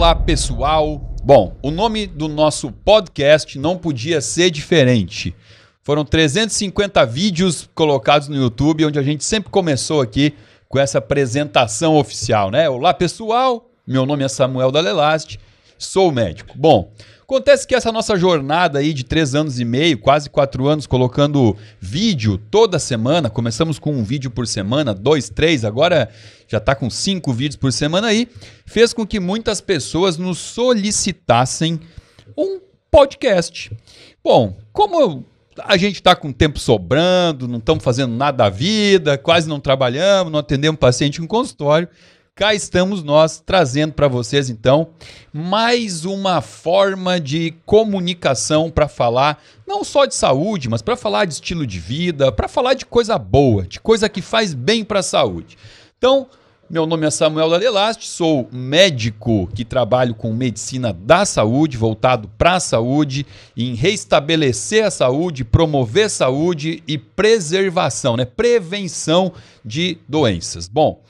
Olá, pessoal! Bom, o nome do nosso podcast não podia ser diferente. Foram 350 vídeos colocados no YouTube, onde a gente sempre começou aqui com essa apresentação oficial, né? Olá, pessoal! Meu nome é Samuel Dalle Laste, sou médico. Bom, acontece que essa nossa jornada aí de 3 anos e meio, quase 4 anos, colocando vídeo toda semana, começamos com um vídeo por semana, 2, 3, agora já está com 5 vídeos por semana aí, fez com que muitas pessoas nos solicitassem um podcast. Bom, como a gente está com tempo sobrando, não estamos fazendo nada da vida, quase não trabalhamos, não atendemos paciente em consultório, cá estamos nós trazendo para vocês, então, mais uma forma de comunicação para falar não só de saúde, mas para falar de estilo de vida, para falar de coisa boa, de coisa que faz bem para a saúde. Então, meu nome é Samuel Dalle Laste, sou médico que trabalho com medicina da saúde, voltado para a saúde, em restabelecer a saúde, promover saúde e preservação, né? Prevenção de doenças. Bom,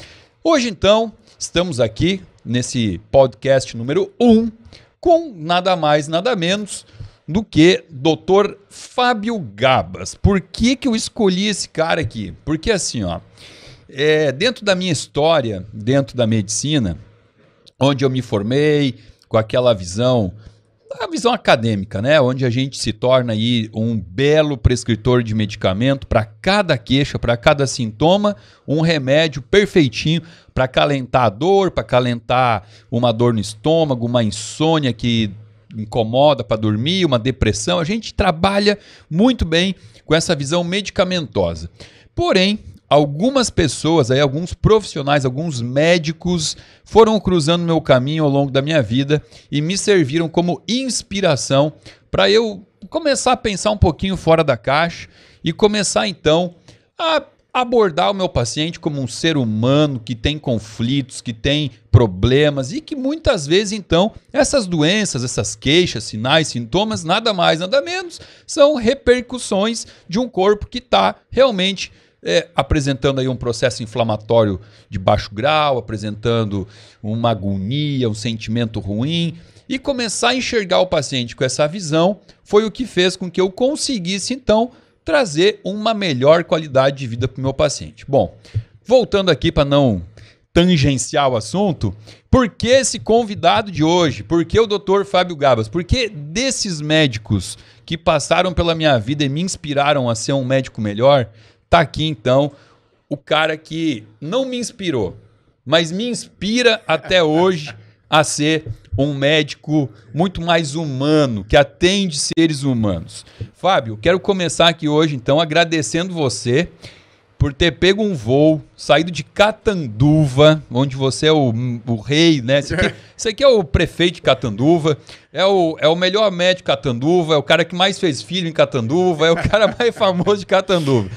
hoje, então, estamos aqui nesse podcast número 1 com nada mais, nada menos do que Dr. Fábio Gabas. Por que que eu escolhi esse cara aqui? Porque assim, ó, dentro da minha história, dentro da medicina, onde eu me formei com aquela visão, a visão acadêmica, né? Onde a gente se torna aí um belo prescritor de medicamento para cada queixa, para cada sintoma, um remédio perfeitinho para acalentar a dor, para acalentar uma dor no estômago, uma insônia que incomoda para dormir, uma depressão. A gente trabalha muito bem com essa visão medicamentosa. Porém, algumas pessoas, aí, alguns profissionais, alguns médicos foram cruzando meu caminho ao longo da minha vida e me serviram como inspiração para eu começar a pensar um pouquinho fora da caixa e começar então a abordar o meu paciente como um ser humano que tem conflitos, que tem problemas e que muitas vezes então essas doenças, essas queixas, sinais, sintomas, nada mais, nada menos, são repercussões de um corpo que está realmente apresentando aí um processo inflamatório de baixo grau, apresentando uma agonia, um sentimento ruim, e começar a enxergar o paciente com essa visão foi o que fez com que eu conseguisse, então, trazer uma melhor qualidade de vida para o meu paciente. Bom, voltando aqui para não tangenciar o assunto, por que esse convidado de hoje? Por que o Dr. Fábio Gabas? Por que desses médicos que passaram pela minha vida e me inspiraram a ser um médico melhor? Tá aqui, então, o cara que não me inspirou, mas me inspira até hoje a ser um médico muito mais humano, que atende seres humanos. Fábio, quero começar aqui hoje, então, agradecendo você por ter pego um voo, saído de Catanduva, onde você é o rei, né? Você aqui é o prefeito de Catanduva, é o melhor médico de Catanduva, é o cara que mais fez filho em Catanduva, é o cara mais famoso de Catanduva.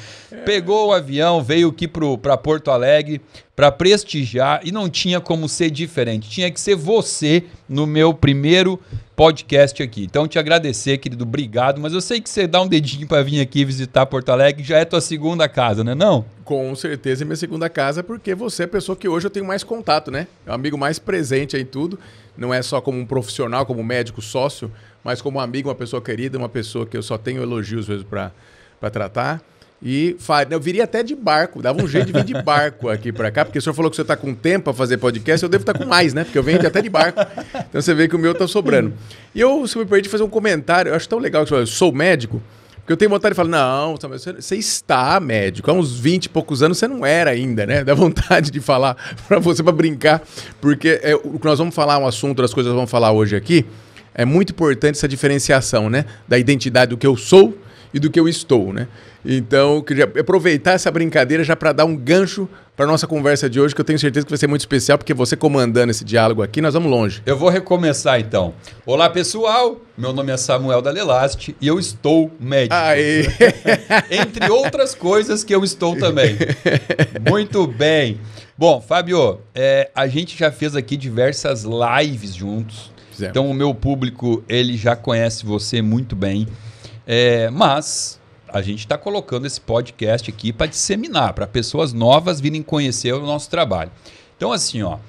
Pegou o avião, veio aqui para Porto Alegre para prestigiar e não tinha como ser diferente. Tinha que ser você no meu primeiro podcast aqui. Então, te agradecer, querido, obrigado. Mas eu sei que você dá um dedinho para vir aqui visitar Porto Alegre, já é tua segunda casa, né? Não? Com certeza é minha segunda casa, porque você é a pessoa que hoje eu tenho mais contato, né? É um amigo mais presente aí tudo. Não é só como um profissional, como médico, sócio, mas como um amigo, uma pessoa querida, uma pessoa que eu só tenho elogios mesmo para tratar. E eu viria até de barco, dava um jeito de vir de barco aqui para cá, porque o senhor falou que o senhor está com tempo para fazer podcast, eu devo estar com mais, né? Porque eu venho até de barco, então você vê que o meu está sobrando. E eu, se me permite, fazer um comentário, eu acho tão legal que você fala, eu sou médico, porque eu tenho vontade de falar, não, você está médico, há uns 20 e poucos anos você não era ainda, né? Dá vontade de falar para você, para brincar, porque o que nós vamos falar, um assunto das coisas que nós vamos falar hoje aqui, é muito importante essa diferenciação, né? Da identidade do que eu sou e do que eu estou, né? Então, queria aproveitar essa brincadeira já para dar um gancho para nossa conversa de hoje, que eu tenho certeza que vai ser muito especial, porque você comandando esse diálogo aqui, nós vamos longe. Eu vou recomeçar, então. Olá, pessoal. Meu nome é Samuel Dalle Laste e eu estou médico. Aê. Entre outras coisas que eu estou também. Muito bem. Bom, Fábio, a gente já fez aqui diversas lives juntos. Fizemos. Então, o meu público, ele já conhece você muito bem. Mas a gente está colocando esse podcast aqui para disseminar, para pessoas novas virem conhecer o nosso trabalho. Então, assim, ó,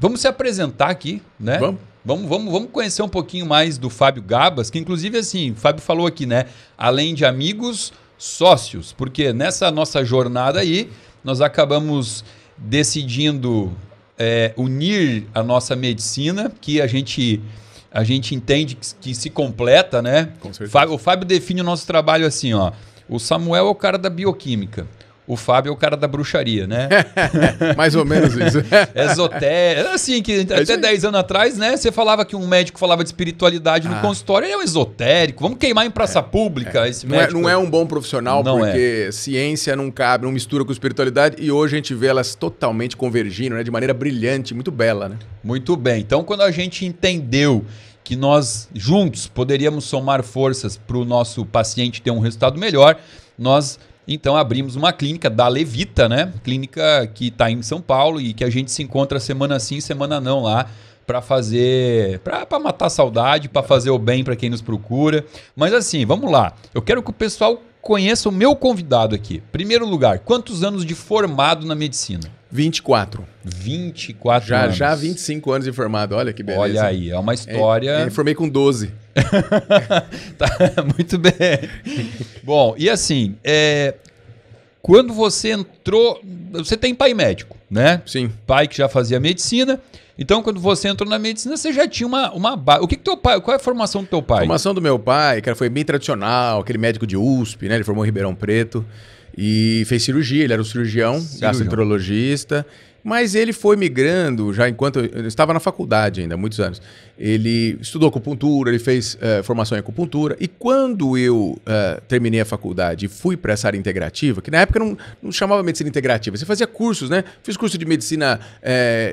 Vamos se apresentar aqui, né? Vamos conhecer um pouquinho mais do Fábio Gabas, que inclusive assim, o Fábio falou aqui, né? Além de amigos, sócios, porque nessa nossa jornada aí, nós acabamos decidindo unir a nossa medicina, que a gente entende que se completa, né? Com certeza. O Fábio define o nosso trabalho assim, ó. O Samuel é o cara da bioquímica. O Fábio é o cara da bruxaria, né? Mais ou menos isso. Esotérico. Assim, que até 10 anos atrás, né? Você falava que um médico falava de espiritualidade no consultório. Ele é um esotérico. Vamos queimar em praça pública esse médico. Não é um bom profissional, não, porque ciência não cabe, não mistura com espiritualidade. E hoje a gente vê elas totalmente convergindo, né? De maneira brilhante, muito bela, né? Muito bem. Então, quando a gente entendeu que nós juntos poderíamos somar forças para o nosso paciente ter um resultado melhor, nós... Então abrimos uma clínica da Levita, né? Clínica que está em São Paulo e que a gente se encontra semana sim, semana não lá para fazer, para matar a saudade, para fazer o bem para quem nos procura. Mas assim, vamos lá. Eu quero que o pessoal conheça o meu convidado aqui. Primeiro lugar, quantos anos de formado na medicina? 24. 24 já, anos. Já 25 anos de formado, olha que beleza. Olha aí, é uma história... Eu me formei com 12. Tá, muito bem. Bom, e assim, quando você entrou... Você tem pai médico, né? Sim. Pai que já fazia medicina. Então, quando você entrou na medicina, você já tinha uma base. O que teu pai... Qual é a formação do teu pai? A formação do meu pai, cara, foi bem tradicional. Aquele médico de USP, né? Ele formou em Ribeirão Preto. E fez cirurgia, ele era um cirurgião. Gastroenterologista, mas ele foi migrando, já enquanto eu estava na faculdade ainda, há muitos anos. Ele estudou acupuntura, ele fez formação em acupuntura, e quando eu terminei a faculdade e fui para essa área integrativa, que na época não chamava medicina integrativa, você fazia cursos, né? Fiz curso de medicina,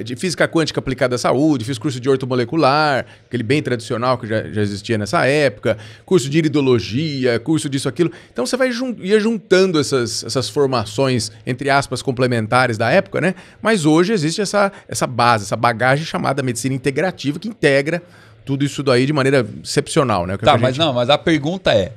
de física quântica aplicada à saúde, fiz curso de ortomolecular, aquele bem tradicional que já existia nessa época, curso de iridologia, curso disso, aquilo. Então você ia juntando essas formações, entre aspas, complementares da época, né? Mas hoje existe essa base, essa bagagem chamada medicina integrativa, que integra tudo isso daí de maneira excepcional, né? Tá, mas a pergunta é,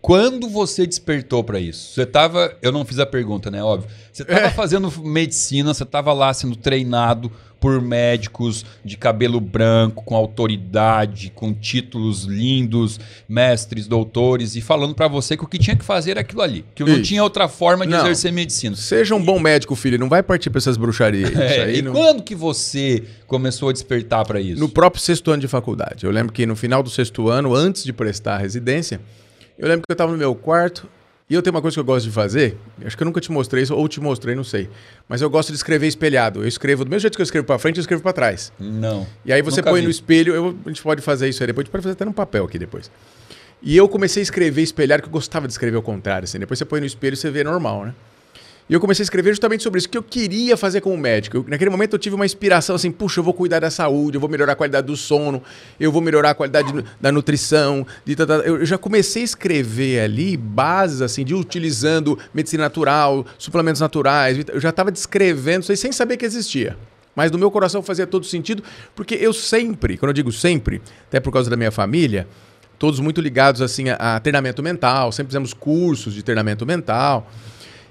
quando você despertou para isso? Você tava... Eu não fiz a pergunta, né? Óbvio. Você tava fazendo medicina, você tava lá sendo treinado por médicos de cabelo branco, com autoridade, com títulos lindos, mestres, doutores, e falando para você que o que tinha que fazer era aquilo ali, que não tinha outra forma de exercer medicina. Seja um bom médico, filho, não vai partir para essas bruxarias. Quando que você começou a despertar para isso? No próprio sexto ano de faculdade. Eu lembro que no final do sexto ano, antes de prestar a residência, eu lembro que eu estava no meu quarto, e eu tenho uma coisa que eu gosto de fazer, acho que eu nunca te mostrei isso, ou te mostrei, não sei. Mas eu gosto de escrever espelhado. Eu escrevo do mesmo jeito que eu escrevo para frente, eu escrevo para trás. Não. E aí você põe no espelho, a gente pode fazer isso aí depois, a gente pode fazer até no papel aqui depois. E eu comecei a escrever espelhado, que eu gostava de escrever ao contrário, assim. Depois você põe no espelho e você vê normal, né? E eu comecei a escrever justamente sobre isso, que eu queria fazer como médico. Naquele momento eu tive uma inspiração assim, puxa, eu vou cuidar da saúde, eu vou melhorar a qualidade do sono, eu vou melhorar a qualidade da nutrição. Eu já comecei a escrever ali bases assim, de utilizando medicina natural, suplementos naturais. Eu já estava descrevendo isso aí sem saber que existia. Mas no meu coração fazia todo sentido, porque eu sempre, quando eu digo sempre, até por causa da minha família, todos muito ligados assim, a treinamento mental, sempre fizemos cursos de treinamento mental.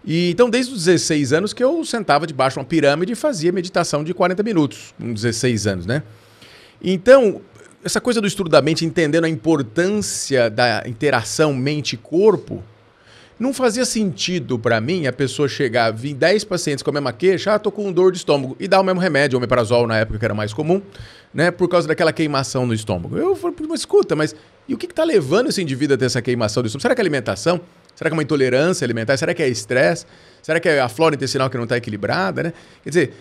E então, desde os 16 anos que eu sentava debaixo de uma pirâmide e fazia meditação de 40 minutos, com 16 anos, né? Então, essa coisa do estudo da mente, entendendo a importância da interação mente-corpo, não fazia sentido para mim a pessoa chegar, vir 10 pacientes com a mesma queixa, ah, tô com dor de estômago, e dar o mesmo remédio, omeprazol na época que era mais comum, né? Por causa daquela queimação no estômago. Eu falei, mas escuta, mas e o que tá levando esse indivíduo a ter essa queimação do estômago? Será que é alimentação? Será que é uma intolerância alimentar? Será que é estresse? Será que é a flora intestinal que não está equilibrada, né? Quer dizer,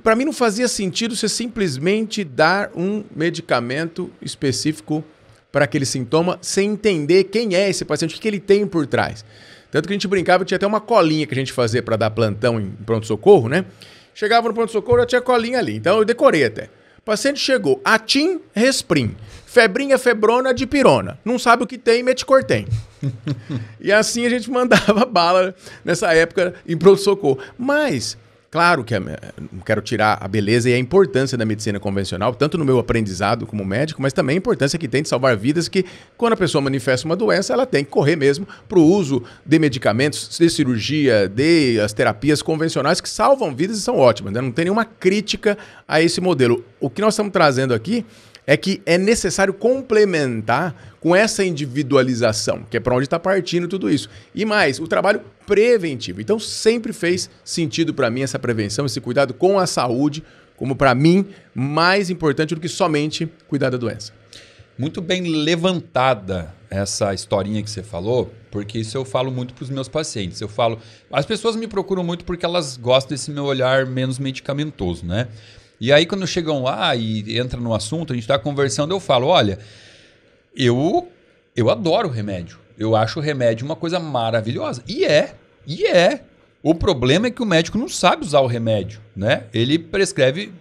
para mim não fazia sentido você simplesmente dar um medicamento específico para aquele sintoma sem entender quem é esse paciente, o que ele tem por trás. Tanto que a gente brincava, tinha até uma colinha que a gente fazia para dar plantão em pronto-socorro, né? Chegava no pronto-socorro, já tinha colinha ali, então eu decorei até. O paciente chegou, Atim, Resprim, febrinha, febrona, dipirona. Não sabe o que tem, meticortem. E assim a gente mandava bala nessa época em pronto-socorro. Mas Claro que não quero tirar a beleza e a importância da medicina convencional, tanto no meu aprendizado como médico, mas também a importância que tem de salvar vidas, que quando a pessoa manifesta uma doença, ela tem que correr mesmo para o uso de medicamentos, de cirurgia, de as terapias convencionais que salvam vidas e são ótimas, né? Não tem nenhuma crítica a esse modelo. O que nós estamos trazendo aqui é que é necessário complementar com essa individualização, que é para onde está partindo tudo isso. E mais, o trabalho preventivo. Então, sempre fez sentido para mim essa prevenção, esse cuidado com a saúde, como para mim, mais importante do que somente cuidar da doença. Muito bem levantada essa historinha que você falou, porque isso eu falo muito para os meus pacientes. Eu falo, as pessoas me procuram muito porque elas gostam desse meu olhar menos medicamentoso, né? E aí quando chegam lá e entram no assunto, a gente está conversando, eu falo, olha, eu adoro remédio. Eu acho o remédio uma coisa maravilhosa. E é. O problema é que o médico não sabe usar o remédio, né? Ele prescreve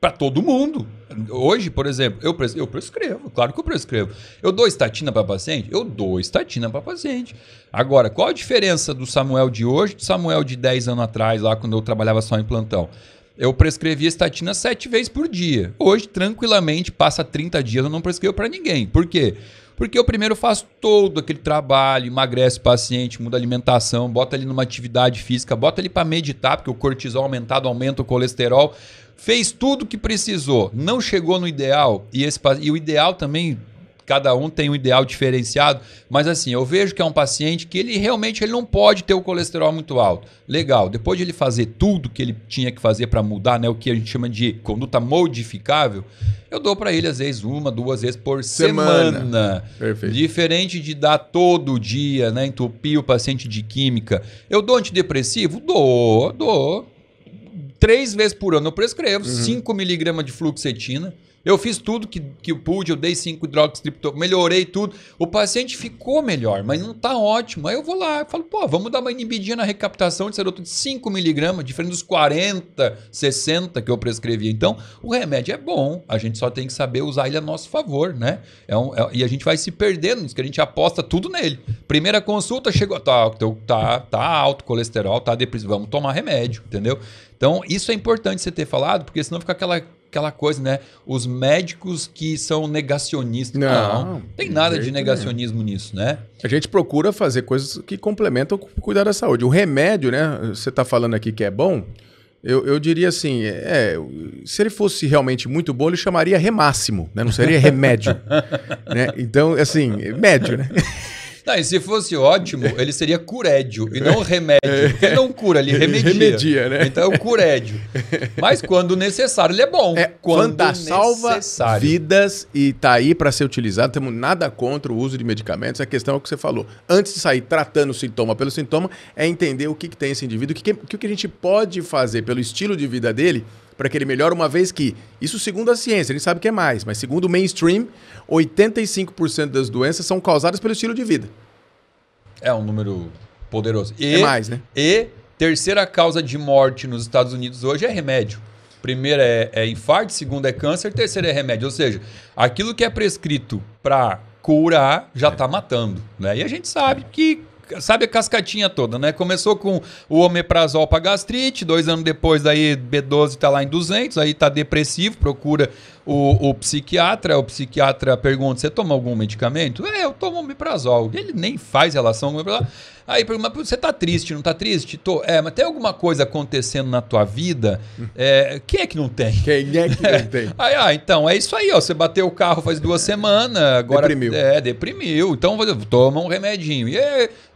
para todo mundo. Hoje, por exemplo, eu prescrevo, claro que eu prescrevo. Eu dou estatina para paciente? Eu dou estatina para paciente. Agora, qual a diferença do Samuel de hoje do Samuel de 10 anos atrás, lá quando eu trabalhava só em plantão? Eu prescrevia estatina 7 vezes por dia. Hoje, tranquilamente, passa 30 dias, eu não prescrevo para ninguém. Por quê? Porque eu primeiro faço todo aquele trabalho, emagrece o paciente, muda a alimentação, bota ele numa atividade física, bota ele para meditar, porque o cortisol aumentado aumenta o colesterol. Fez tudo o que precisou, não chegou no ideal. E o ideal também, cada um tem um ideal diferenciado, mas assim, eu vejo que é um paciente que ele realmente não pode ter o colesterol muito alto. Legal, depois de ele fazer tudo que ele tinha que fazer para mudar, né, o que a gente chama de conduta modificável, eu dou para ele às vezes 1, 2 vezes por semana. Perfeito. Diferente de dar todo dia, né, entupir o paciente de química. Eu dou antidepressivo? Dou. 3 vezes por ano eu prescrevo, 5 mg de fluoxetina. Eu fiz tudo que pude, eu dei 5 hidroxitriptofano, melhorei tudo. O paciente ficou melhor, mas não está ótimo. Aí eu vou lá, eu falo, pô, vamos dar uma inibidinha na recaptação de serotonina de 5 mg, diferente dos 40, 60 que eu prescrevi. Então, o remédio é bom, a gente só tem que saber usar ele a nosso favor, né? E a gente vai se perdendo, que a gente aposta tudo nele. Primeira consulta, chegou, tá alto colesterol, tá depressivo, vamos tomar remédio, entendeu? Então, isso é importante você ter falado, porque senão fica aquela coisa, né? Os médicos que são negacionistas. Não tem nada de negacionismo nisso, né? A gente procura fazer coisas que complementam o cuidar da saúde. O remédio, né? Você está falando aqui que é bom, eu diria assim, se ele fosse realmente muito bom, ele chamaria remáximo, né? Não seria remédio. Né? Então, assim, médio, né? Não, e se fosse ótimo, ele seria curédio e não remédio. Ele não cura, ele remedia. Remedia, né? Então é o curédio. Mas quando necessário, ele é bom. Quando salva vidas e tá aí para ser utilizado, temos nada contra o uso de medicamentos. A questão é o que você falou. Antes de sair tratando o sintoma pelo sintoma, é entender o que tem esse indivíduo, o que a gente pode fazer pelo estilo de vida dele, para que ele melhore, uma vez que, isso segundo a ciência, a gente sabe que é mais, mas segundo o mainstream, 85% das doenças são causadas pelo estilo de vida. É um número poderoso. E, é mais, né? E terceira causa de morte nos Estados Unidos hoje é remédio. Primeira é infarto, segunda é câncer, terceira é remédio. Ou seja, aquilo que é prescrito para curar já está matando, né? E a gente sabe que... Sabe a cascatinha toda, né? Começou com o omeprazol para gastrite, 2 anos depois daí B12 está lá em 200, aí está depressivo, procura o psiquiatra, o psiquiatra pergunta, você toma algum medicamento? Eu tomo omeprazol. Ele nem faz relação com o omeprazol. Aí pergunta, mas você está triste, não está triste? Tô. Mas tem alguma coisa acontecendo na tua vida? Quem é que não tem? Quem é que não tem? Então, é isso aí, ó. Você bateu o carro faz 2 semanas, agora... Deprimiu. Deprimiu. Então, toma um remedinho.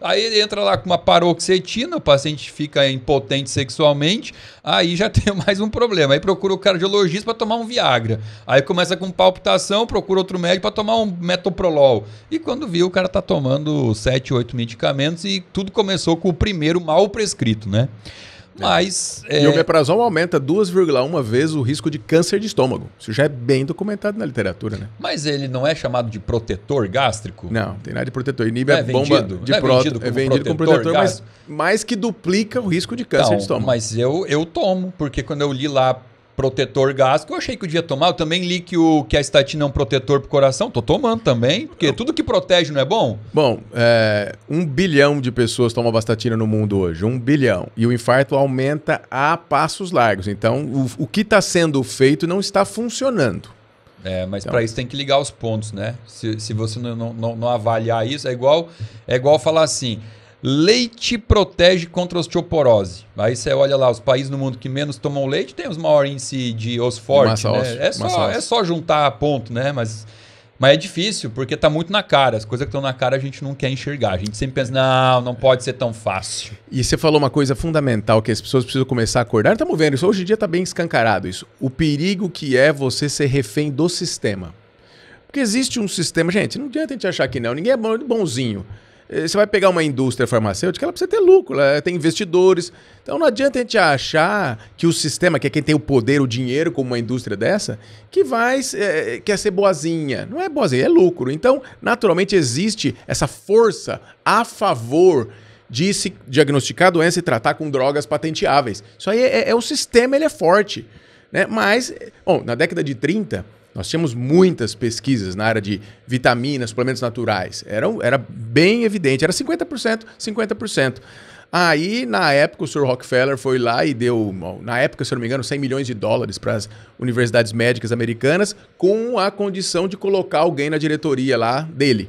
Aí ele entra lá com uma paroxetina, o paciente fica impotente sexualmente, aí já tem mais um problema. Aí procura o cardiologista para tomar um Viagra. Aí começa com palpitação, procura outro médico para tomar um metoprolol. E quando viu, o cara tá tomando 7, 8 medicamentos e tudo começou com o primeiro mal prescrito, né? Mas... E o omeprazol aumenta 2,1 vezes o risco de câncer de estômago. Isso já é bem documentado na literatura, né? Mas ele não é chamado de protetor gástrico? Não, tem nada de protetor. Inibe a bomba de prótese. É vendido como protetor, mas mais que duplica o risco de câncer de estômago. Mas eu tomo, porque quando eu li lá protetor gástrico, eu achei que eu devia tomar. Eu também li que a estatina é um protetor pro coração. Tô tomando também, porque tudo que protege não é bom? Bom, 1 bilhão de pessoas tomam vastatina no mundo hoje. 1 bilhão. E o infarto aumenta a passos largos. Então, o que está sendo feito não está funcionando. É, mas então, para isso tem que ligar os pontos, né? Se você não avaliar isso, é igual falar assim... Leite protege contra osteoporose. Aí você olha lá, os países no mundo que menos tomam leite tem os maior índice de osso forte, né? É só juntar ponto, né? Mas é difícil, porque tá muito na cara. As coisas que estão na cara a gente não quer enxergar. A gente sempre pensa, não pode ser tão fácil. E você falou uma coisa fundamental, que as pessoas precisam começar a acordar. Não estamos vendo isso, hoje em dia tá bem escancarado isso. O perigo que é você ser refém do sistema. Porque existe um sistema... Gente, não adianta a gente achar que não. Ninguém é bonzinho. Você vai pegar uma indústria farmacêutica, ela precisa ter lucro, ela tem investidores. Então não adianta a gente achar que o sistema, que é quem tem o poder, o dinheiro, como uma indústria dessa, que vai quer ser boazinha. Não é boazinha, é lucro. Então, naturalmente, existe essa força a favor de se diagnosticar a doença e tratar com drogas patenteáveis. Isso aí é o sistema, ele é forte, né? Mas, bom, na década de 30... Nós tínhamos muitas pesquisas na área de vitaminas, suplementos naturais. Era bem evidente, era 50%, 50%. Aí, na época, o Sr. Rockefeller foi lá e deu, na época, se eu não me engano, 100 milhões de dólares para as universidades médicas americanas com a condição de colocar alguém na diretoria lá dele,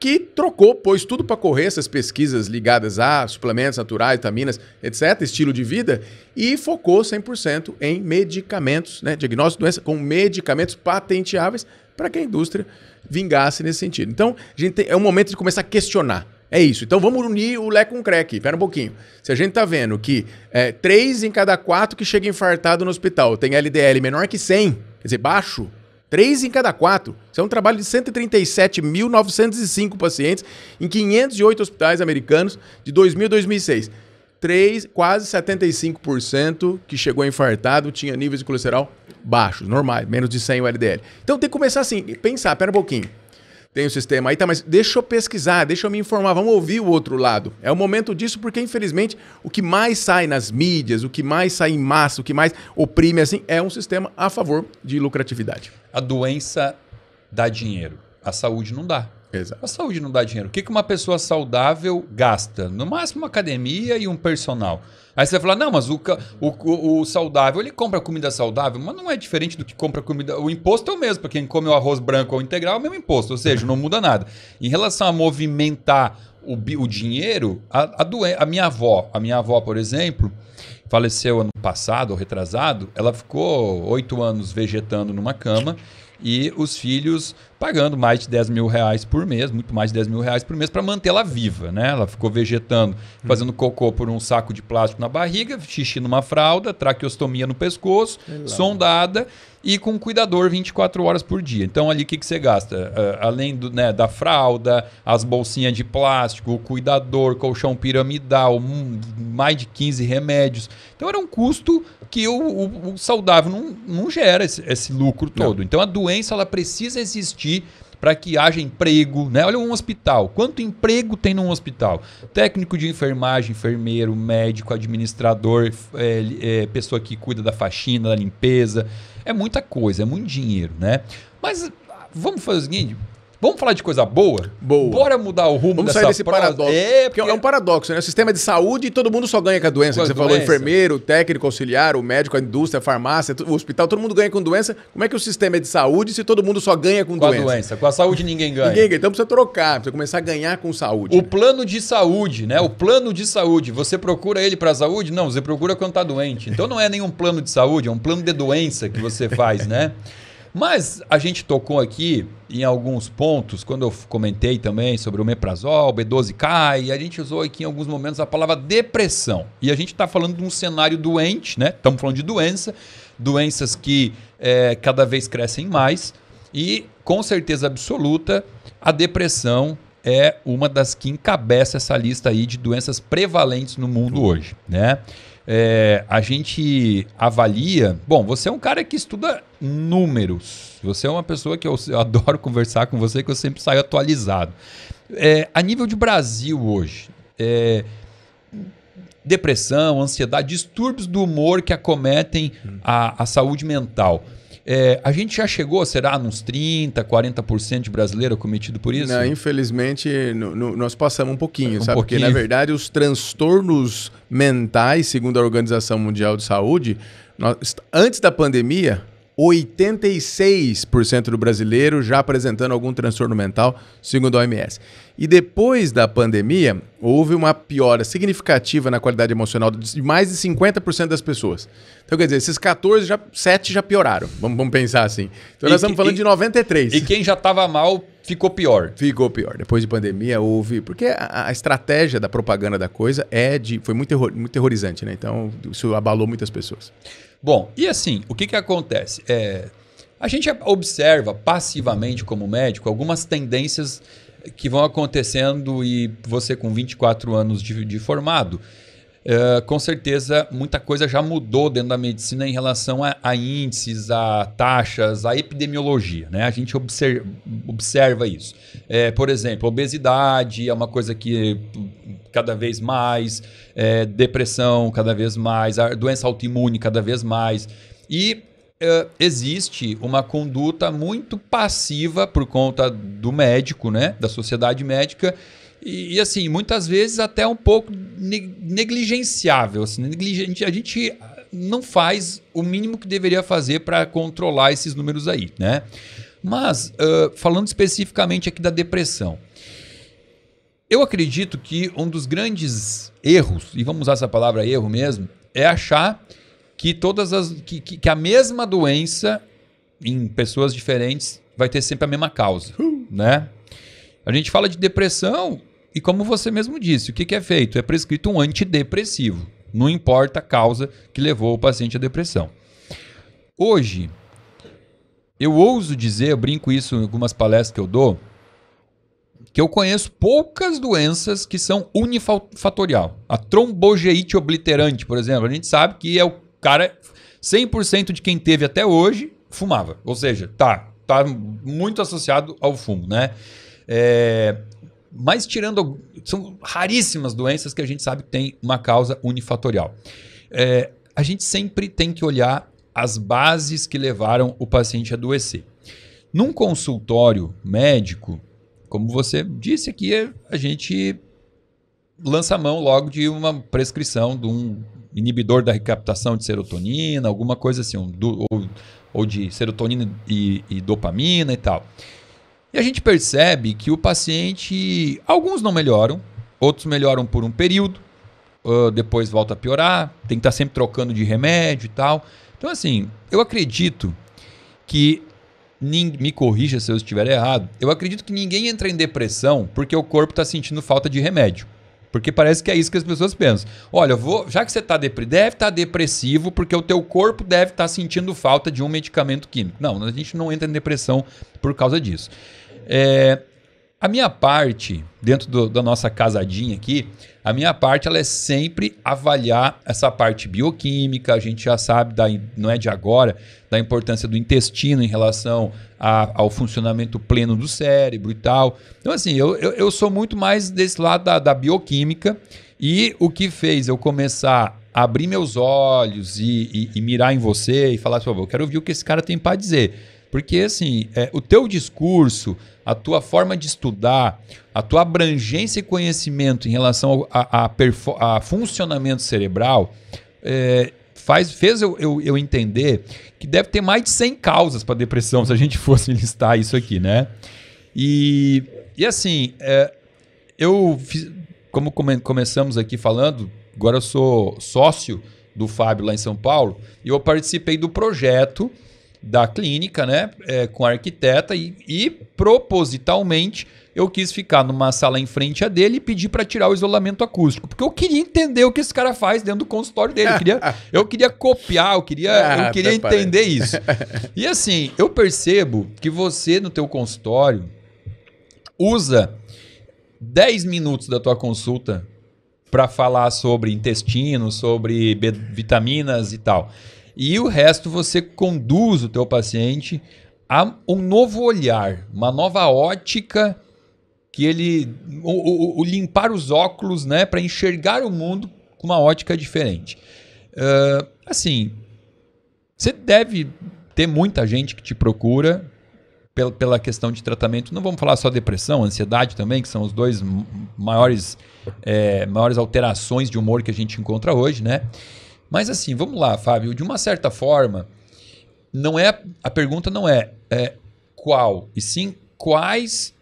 que trocou, pôs tudo para correr essas pesquisas ligadas a suplementos naturais, vitaminas, etc., estilo de vida, e focou 100% em medicamentos, né? Diagnóstico de doença com medicamentos patenteáveis para que a indústria vingasse nesse sentido. Então, a gente é um momento de começar a questionar. É isso. Então vamos unir o Lé com o Crec. Espera um pouquinho. Se a gente tá vendo que 3 em cada 4 que chega infartado no hospital tem LDL menor que 100, quer dizer, baixo, 3 em cada 4. Isso é um trabalho de 137.905 pacientes em 508 hospitais americanos de 2000 a 2006. Quase 75% que chegou infartado tinha níveis de colesterol baixos, normais, menos de 100 o LDL. Então tem que começar assim, pensar, pera um pouquinho. Tem o sistema aí, tá, mas deixa eu pesquisar, deixa eu me informar, vamos ouvir o outro lado. É o momento disso porque, infelizmente, o que mais sai nas mídias, o que mais sai em massa, o que mais oprime assim, é um sistema a favor de lucratividade. A doença dá dinheiro, a saúde não dá. Exato. A saúde não dá dinheiro. O que uma pessoa saudável gasta? No máximo uma academia e um personal. Aí você vai falar, não, mas o saudável, ele compra comida saudável, mas não é diferente do que compra comida... O imposto é o mesmo, para quem come o arroz branco ou integral é o mesmo imposto, ou seja, não muda nada. Em relação a movimentar o dinheiro, a minha avó, por exemplo, faleceu ano passado ou retrasado, ela ficou 8 anos vegetando numa cama... E os filhos pagando mais de 10 mil reais por mês, muito mais de 10 mil reais por mês, para mantê-la viva, né? Ela ficou vegetando, fazendo cocô por um saco de plástico na barriga, xixi numa fralda, traqueostomia no pescoço, sondada e com um cuidador 24 horas por dia. Então, ali o que você gasta? Além da fralda, as bolsinhas de plástico, o cuidador, colchão piramidal, mais de 15 remédios. Então, era um custo que o saudável não gera esse lucro todo. Não. Então, a doença ela precisa existir para que haja emprego, né? Olha um hospital. Quanto emprego tem num hospital? Técnico de enfermagem, enfermeiro, médico, administrador, pessoa que cuida da faxina, da limpeza. É muita coisa, é muito dinheiro, né? Mas vamos fazer o seguinte... Vamos falar de coisa boa? Boa. Bora mudar o rumo dessa prosa? Vamos sair desse paradoxo. Porque é um paradoxo, né? O sistema de saúde e todo mundo só ganha com a doença. Você falou enfermeiro, técnico, auxiliar, o médico, a indústria, a farmácia, o hospital, todo mundo ganha com doença. Como é que o sistema é de saúde se todo mundo só ganha com doença? Com a doença. Com a saúde ninguém ganha. Ninguém ganha. Então precisa trocar, precisa começar a ganhar com saúde. O plano de saúde, né? O plano de saúde. Você procura ele para a saúde? Não, você procura quando tá doente. Então não é nenhum plano de saúde, é um plano de doença que você faz, né? Mas a gente tocou aqui em alguns pontos, quando eu comentei também sobre o omeprazol, B12K, e a gente usou aqui em alguns momentos a palavra depressão. E a gente está falando de um cenário doente, né? Estamos falando de doenças que cada vez crescem mais. E, com certeza absoluta, a depressão é uma das que encabeça essa lista aí de doenças prevalentes no mundo hoje, né? A gente avalia... Bom, você é um cara que estuda números. Você é uma pessoa que eu adoro conversar com você, que eu sempre saio atualizado. A nível de Brasil hoje, depressão, ansiedade, distúrbios do humor que acometem a saúde mental. É, a gente já chegou, será, nos 30%, 40% de brasileiro acometido por isso? Não, infelizmente, nós passamos um pouquinho, sabe? Porque, na verdade, os transtornos mentais, segundo a Organização Mundial de Saúde, antes da pandemia, 86% do brasileiro já apresentando algum transtorno mental, segundo a OMS. E depois da pandemia, houve uma piora significativa na qualidade emocional de mais de 50% das pessoas. Então, quer dizer, esses 7 já pioraram, vamos pensar assim. Então, nós estamos falando de 93%. E quem já estava mal ficou pior. Ficou pior. Depois de pandemia houve... Porque a estratégia da propaganda da coisa foi muito terrorizante, né? Então, isso abalou muitas pessoas. Bom, e assim, o que que acontece? A gente observa passivamente como médico algumas tendências que vão acontecendo e você com 24 anos de formado... com certeza muita coisa já mudou dentro da medicina em relação a índices, a taxas, a epidemiologia, né? A gente observa isso. Por exemplo, obesidade é uma coisa que cada vez mais, depressão cada vez mais, a doença autoimune cada vez mais. E existe uma conduta muito passiva por conta do médico, né? Da sociedade médica. E assim, muitas vezes até um pouco negligenciável. Assim, a gente não faz o mínimo que deveria fazer para controlar esses números aí, né? Mas, falando especificamente aqui da depressão, eu acredito que um dos grandes erros, e vamos usar essa palavra erro mesmo, é achar que, que a mesma doença em pessoas diferentes vai ter sempre a mesma causa, né? A gente fala de depressão... E como você mesmo disse, o que é feito? É prescrito um antidepressivo. Não importa a causa que levou o paciente à depressão. Hoje, eu ouso dizer, eu brinco isso em algumas palestras que eu dou, que eu conheço poucas doenças que são unifatorial. A trombogeite obliterante, por exemplo, a gente sabe que é o cara... 100% de quem teve até hoje fumava. Ou seja, tá muito associado ao fumo, né? Mas tirando, são raríssimas doenças que a gente sabe que tem uma causa unifatorial. A gente sempre tem que olhar as bases que levaram o paciente a adoecer. Num consultório médico, como você disse aqui, a gente lança a mão logo de uma prescrição de um inibidor da recaptação de serotonina, alguma coisa assim, ou de serotonina e dopamina e tal. E a gente percebe que o paciente... Alguns não melhoram, outros melhoram por um período, depois volta a piorar, tem que estar sempre trocando de remédio e tal. Então, assim, eu acredito que... Me corrija se eu estiver errado. Eu acredito que ninguém entra em depressão porque o corpo está sentindo falta de remédio. Porque parece que é isso que as pessoas pensam. Olha, já que você deve estar depressivo porque o teu corpo deve estar sentindo falta de um medicamento químico. Não, a gente não entra em depressão por causa disso. A minha parte, dentro da nossa casadinha aqui, a minha parte ela é sempre avaliar essa parte bioquímica. A gente já sabe, não é de agora, da importância do intestino em relação ao funcionamento pleno do cérebro e tal. Então, assim, eu sou muito mais desse lado da bioquímica. E o que fez eu começar a abrir meus olhos e mirar em você e falar assim, eu quero ouvir o que esse cara tem para dizer. Porque, assim, o teu discurso, a tua forma de estudar, a tua abrangência e conhecimento em relação a funcionamento cerebral, fez eu entender que deve ter mais de 100 causas para depressão, se a gente fosse listar isso aqui, né? E assim, como começamos aqui falando, agora eu sou sócio do Fábio lá em São Paulo, e eu participei do projeto da clínica, né, com a arquiteta e propositalmente eu quis ficar numa sala em frente a dele e pedir para tirar o isolamento acústico, porque eu queria entender o que esse cara faz dentro do consultório dele, eu queria copiar, eu queria entender isso. E assim, eu percebo que você no teu consultório usa 10 minutos da tua consulta para falar sobre intestino, sobre vitaminas e tal. E o resto você conduz o teu paciente a um novo olhar, uma nova ótica, que ele limpar os óculos, né, para enxergar o mundo com uma ótica diferente. Assim, você deve ter muita gente que te procura pela questão de tratamento. Não vamos falar só depressão, ansiedade também, que são os dois maiores alterações de humor que a gente encontra hoje, né? Mas assim, vamos lá, Fábio, de uma certa forma, não é, a pergunta não é, qual, e sim quais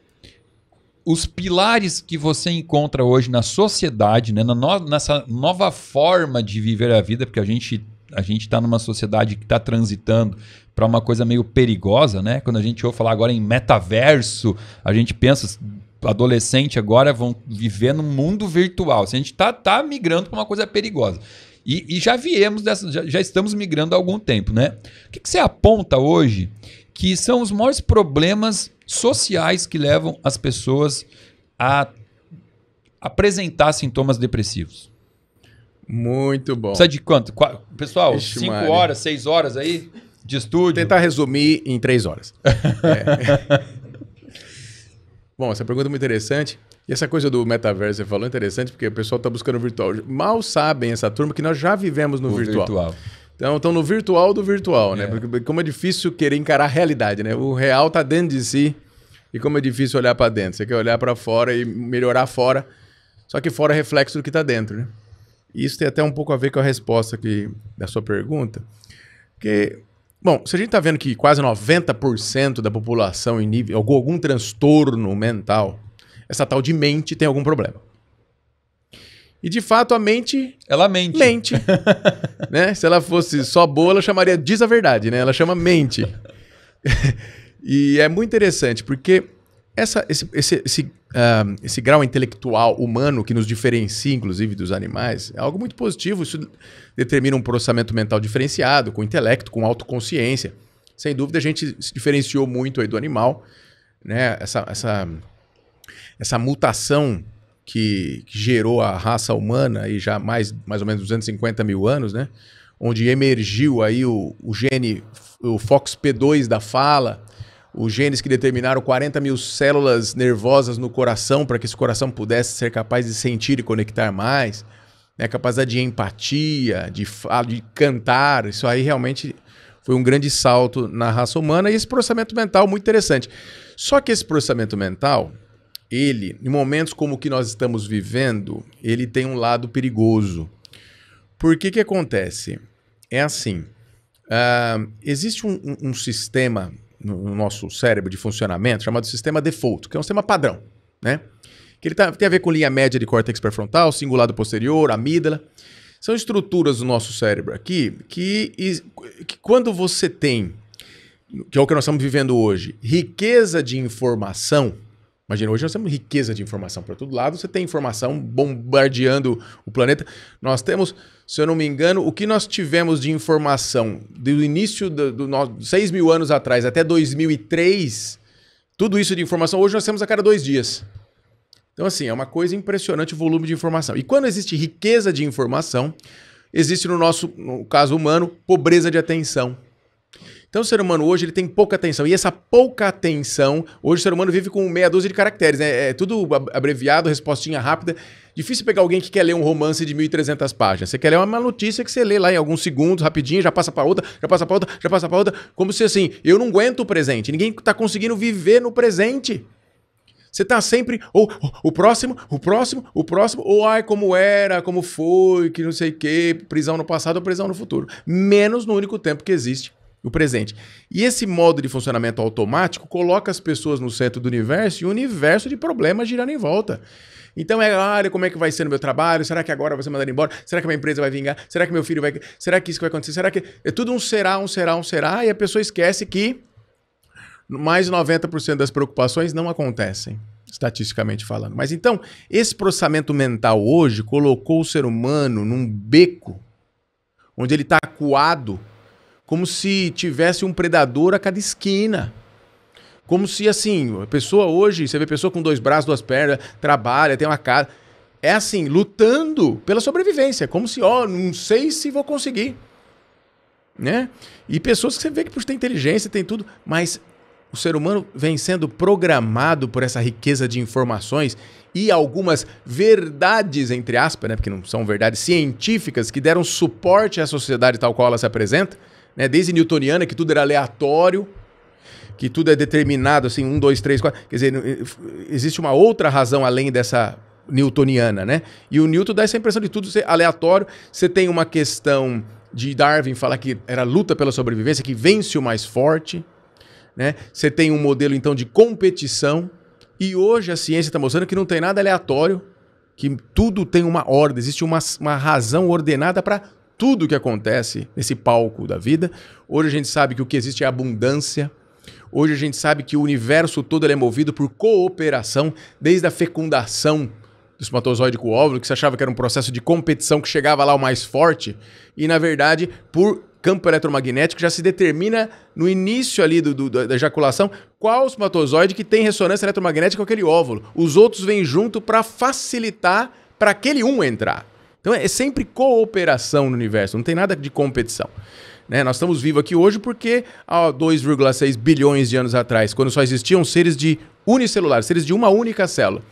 os pilares que você encontra hoje na sociedade, né? Nessa nova forma de viver a vida, porque a gente está numa sociedade que está transitando para uma coisa meio perigosa, né? Quando a gente ouve falar agora em metaverso, a gente pensa, adolescente agora vão viver num mundo virtual. Assim, a gente está migrando para uma coisa perigosa. E já viemos, já estamos migrando há algum tempo, né? O que você aponta hoje que são os maiores problemas sociais que levam as pessoas a apresentar sintomas depressivos? Muito bom. Precisa de quanto? Pessoal, Ixi, 5 horas, 6 horas aí de estúdio? Tentar resumir em 3 horas. Bom, essa pergunta é muito interessante. E essa coisa do metaverso, você falou, é interessante, porque o pessoal está buscando o virtual. Mal sabem essa turma que nós já vivemos no virtual. Então, estão no virtual do virtual, né? Porque como é difícil querer encarar a realidade, né? O real está dentro de si e como é difícil olhar para dentro. Você quer olhar para fora e melhorar fora, só que fora é reflexo do que está dentro, né? Isso tem até um pouco a ver com a resposta aqui da sua pergunta. Porque, bom, se a gente está vendo que quase 90% da população em nível, algum transtorno mental, essa tal de mente tem algum problema. E, de fato, a mente... Ela mente. Mente. Né? Se ela fosse só boa, ela chamaria diz a verdade, né? Ela chama mente. E é muito interessante, porque esse grau intelectual humano que nos diferencia, inclusive, dos animais, é algo muito positivo. Isso determina um processamento mental diferenciado, com intelecto, com autoconsciência. Sem dúvida, a gente se diferenciou muito aí do animal, né? Essa mutação que gerou a raça humana e já mais ou menos 250 mil anos, né? Onde emergiu aí o gene, o Fox P2 da fala, os genes que determinaram 40 mil células nervosas no coração para que esse coração pudesse ser capaz de sentir e conectar mais, né? Capacidade de empatia, de cantar. Isso aí realmente foi um grande salto na raça humana e esse processamento mental muito interessante. Só que esse processamento mental... Ele, em momentos como o que nós estamos vivendo, ele tem um lado perigoso. Por que que acontece? É assim, existe um sistema no nosso cérebro de funcionamento chamado sistema default, que é um sistema padrão, né? Que ele tem a ver com linha média de córtex pré-frontal, cingulado posterior, amígdala. São estruturas do nosso cérebro aqui que quando você tem, que é o que nós estamos vivendo hoje, riqueza de informação. Imagina, hoje nós temos riqueza de informação para todo lado, você tem informação bombardeando o planeta. Nós temos, se eu não me engano, o que nós tivemos de informação do início do 6 mil anos atrás até 2003, tudo isso de informação, hoje nós temos a cada 2 dias. Então, assim, é uma coisa impressionante o volume de informação. E quando existe riqueza de informação, existe no caso humano, pobreza de atenção. Então o ser humano hoje ele tem pouca atenção, e essa pouca atenção, hoje o ser humano vive com meia dúzia de caracteres, né? É tudo abreviado, respostinha rápida, difícil pegar alguém que quer ler um romance de 1.300 páginas, você quer ler uma notícia que você lê lá em alguns segundos, rapidinho, já passa para outra, já passa para outra, já passa para outra, como se assim, eu não aguento o presente, ninguém está conseguindo viver no presente. Você tá sempre, ou o próximo, o próximo, o próximo, ou ai, como era, como foi, que não sei o que, prisão no passado ou prisão no futuro, menos no único tempo que existe, o presente. E esse modo de funcionamento automático coloca as pessoas no centro do universo e o universo de problemas girando em volta. Então é, olha, como é que vai ser no meu trabalho? Será que agora vai ser mandado embora? Será que a minha empresa vai vingar? Será que meu filho vai... Será que isso vai acontecer? Será que... É tudo um será, um será, um será, e a pessoa esquece que mais de 90% das preocupações não acontecem, estatisticamente falando. Mas então, esse processamento mental hoje colocou o ser humano num beco onde ele está acuado, como se tivesse um predador a cada esquina. Como se, assim, a pessoa hoje, você vê a pessoa com 2 braços, 2 pernas, trabalha, tem uma casa. É assim, lutando pela sobrevivência. Como se, ó, não sei se vou conseguir. Né? E pessoas que você vê que tem inteligência, tem tudo, mas O ser humano vem sendo programado por essa riqueza de informações e algumas verdades, entre aspas, né, porque não são verdades científicas, que deram suporte à sociedade tal qual ela se apresenta, né, desde newtoniana, que tudo era aleatório, que tudo é determinado, assim, 1, 2, 3, 4... Quer dizer, existe uma outra razão além dessa newtoniana, né? E o Newton dá essa impressão de tudo ser aleatório. Você tem uma questão de Darwin falar que era luta pela sobrevivência, que vence o mais forte, né? Você tem um modelo, então, de competição. E hoje a ciência está mostrando que não tem nada aleatório, que tudo tem uma ordem, existe uma razão ordenada para tudo que acontece nesse palco da vida. Hoje a gente sabe que o que existe é abundância. Hoje a gente sabe que o universo todo ele é movido por cooperação, desde a fecundação do espermatozoide com o óvulo, que se achava que era um processo de competição que chegava lá o mais forte, e na verdade, por campo eletromagnético, já se determina no início ali da ejaculação qual o espermatozoide que tem ressonância eletromagnética com aquele óvulo. Os outros vêm junto para facilitar para aquele um entrar. Então é sempre cooperação no universo, não tem nada de competição, né? Nós estamos vivos aqui hoje porque há 2,6 bilhões de anos atrás, quando só existiam seres de unicelulares, seres de uma única célula,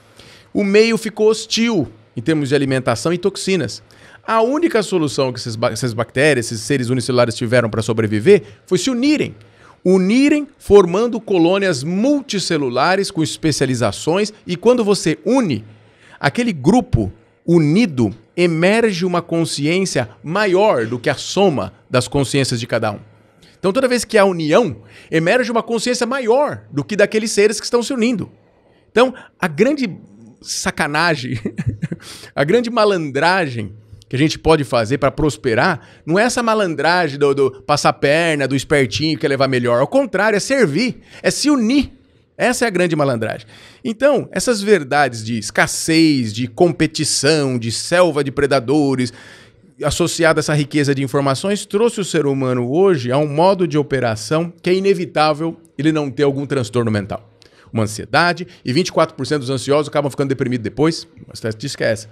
o meio ficou hostil em termos de alimentação e toxinas. A única solução que essas bactérias, esses seres unicelulares tiveram para sobreviver foi se unirem. Unirem formando colônias multicelulares com especializações, e quando você une, aquele grupo unido emerge uma consciência maior do que a soma das consciências de cada um. Então toda vez que há união, emerge uma consciência maior do que daqueles seres que estão se unindo. Então a grande sacanagem, a grande malandragem que a gente pode fazer para prosperar, não é essa malandragem do passar perna, do espertinho que quer levar melhor. Ao contrário, é servir, é se unir. Essa é a grande malandragem. Então, essas verdades de escassez, de competição, de selva de predadores, associada a essa riqueza de informações, trouxe o ser humano hoje a um modo de operação que é inevitável ele não ter algum transtorno mental. Uma ansiedade, e 24% dos ansiosos acabam ficando deprimidos depois. A estatística é essa.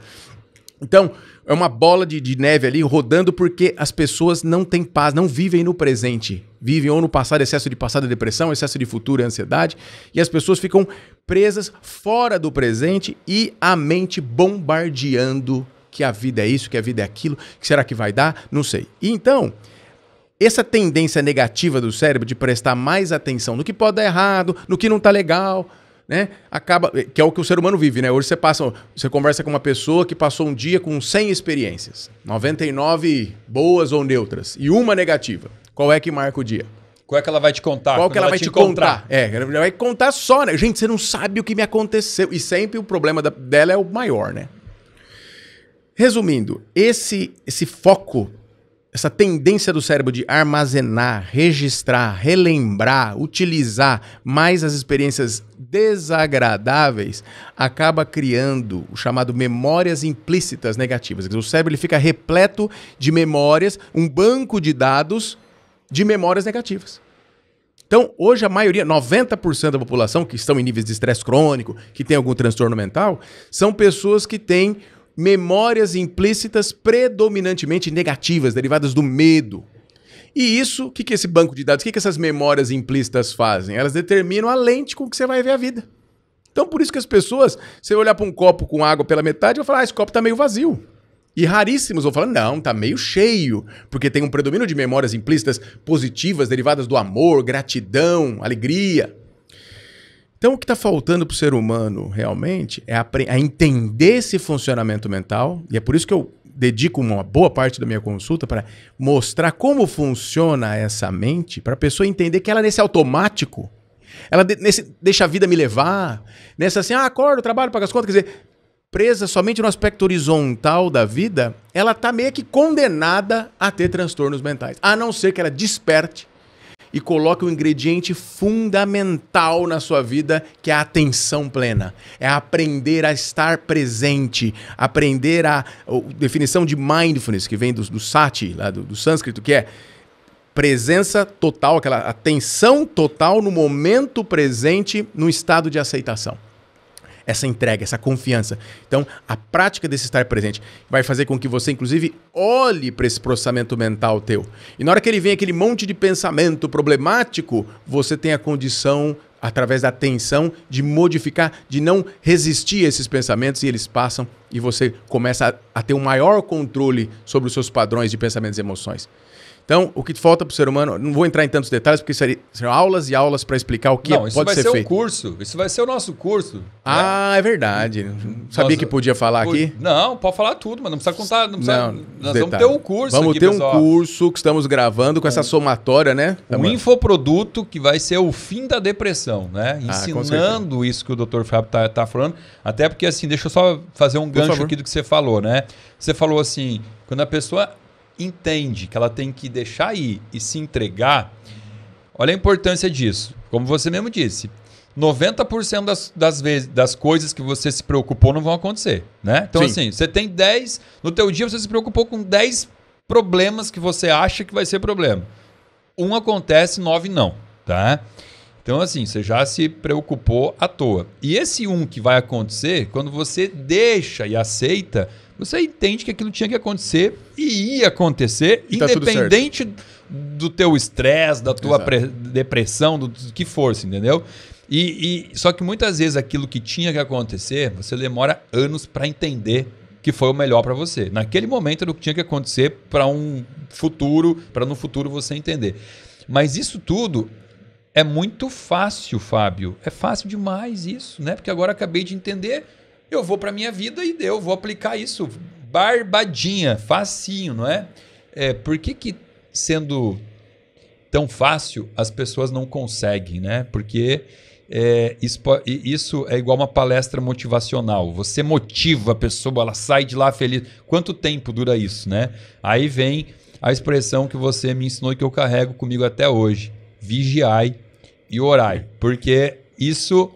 Então, é uma bola de neve ali rodando, porque as pessoas não têm paz, não vivem no presente. Vivem ou no passado, excesso de passado é depressão, excesso de futuro é ansiedade. E as pessoas ficam presas fora do presente e a mente bombardeando que a vida é isso, que a vida é aquilo, que será que vai dar? Não sei. E então, essa tendência negativa do cérebro de prestar mais atenção no que pode dar errado, no que não tá legal, né? Acaba, que é o que o ser humano vive, né? Hoje você conversa com uma pessoa que passou um dia com 100 experiências, 99 boas ou neutras e uma negativa. Qual é que marca o dia? Qual é que ela vai te contar? Qual que ela vai te contar? É, ela vai contar só, né? Gente, você não sabe o que me aconteceu. E sempre o problema dela é o maior, né? Resumindo, esse foco, essa tendência do cérebro de armazenar, registrar, relembrar, utilizar mais as experiências desagradáveis, acaba criando o chamado memórias implícitas negativas. O cérebro ele fica repleto de memórias, um banco de dados de memórias negativas. Então, hoje a maioria, 90% da população que estão em níveis de estresse crônico, que tem algum transtorno mental, são pessoas que têm memórias implícitas predominantemente negativas, derivadas do medo. E isso, o que que esse banco de dados, o que que essas memórias implícitas fazem? Elas determinam a lente com que você vai ver a vida. Então, por isso que as pessoas, se eu olhar para um copo com água pela metade, eu vou falar, ah, esse copo tá meio vazio. E raríssimos vão falar, não, tá meio cheio, porque tem um predomínio de memórias implícitas positivas, derivadas do amor, gratidão, alegria. Então, o que está faltando para o ser humano realmente é a entender esse funcionamento mental, e é por isso que eu dedico uma boa parte da minha consulta para mostrar como funciona essa mente, para a pessoa entender que ela nesse automático, ela deixa a vida me levar, nessa assim, ah, acordo, trabalho, pago as contas, quer dizer, presa somente no aspecto horizontal da vida, ela está meio que condenada a ter transtornos mentais, a não ser que ela desperte e coloque um ingrediente fundamental na sua vida, que é a atenção plena. É aprender a estar presente, aprender a definição de mindfulness, que vem do sati, lá do sânscrito, que é presença total, aquela atenção total no momento presente, no estado de aceitação. essa entrega, essa confiança. Então, a prática desse estar presente vai fazer com que você, inclusive, olhe para esse processamento mental teu. E na hora que ele vem aquele monte de pensamento problemático, você tem a condição, através da atenção, de modificar, de não resistir a esses pensamentos, e eles passam e você começa a ter um maior controle sobre os seus padrões de pensamentos e emoções. Então, o que falta para o ser humano, não vou entrar em tantos detalhes, porque seriam aulas e aulas para explicar o que não, pode ser feito. Isso vai ser um curso, isso vai ser o nosso curso. Ah, né? É verdade. Sabia que podia falar aqui? Não, pode falar tudo, mas não precisa contar. Não precisa, nós vamos ter um curso aqui, pessoal. Vamos ter um curso que estamos gravando com essa somatória, né? Um infoproduto que vai ser o fim da depressão, né? Ensinando isso que o Dr. Fábio tá falando. Até porque, assim, deixa eu só fazer um gancho aqui do que você falou, né? Você falou assim, quando a pessoa entende que ela tem que deixar ir e se entregar, olha a importância disso. Como você mesmo disse, 90% das coisas que você se preocupou não vão acontecer, né? Então, sim, assim, você tem 10, no teu dia você se preocupou com 10 problemas que você acha que vai ser problema. Um acontece, 9 não, tá? Então, assim, você já se preocupou à toa. E esse um que vai acontecer, quando você deixa e aceita, você entende que aquilo tinha que acontecer e ia acontecer, e independente do teu estresse, da tua depressão, do que fosse, entendeu? Só que muitas vezes aquilo que tinha que acontecer, você demora anos para entender que foi o melhor para você. Naquele momento era o que tinha que acontecer para um futuro, para no futuro você entender. Mas isso tudo é muito fácil, Fábio. É fácil demais isso, né? Porque agora acabei de entender, eu vou para minha vida e eu vou aplicar isso. Barbadinha, facinho, não é? Por que que, sendo tão fácil, as pessoas não conseguem, né? Porque isso é igual uma palestra motivacional. Você motiva a pessoa, ela sai de lá feliz. Quanto tempo dura isso, né? Aí vem a expressão que você me ensinou e que eu carrego comigo até hoje. Vigiai e orai. Porque isso...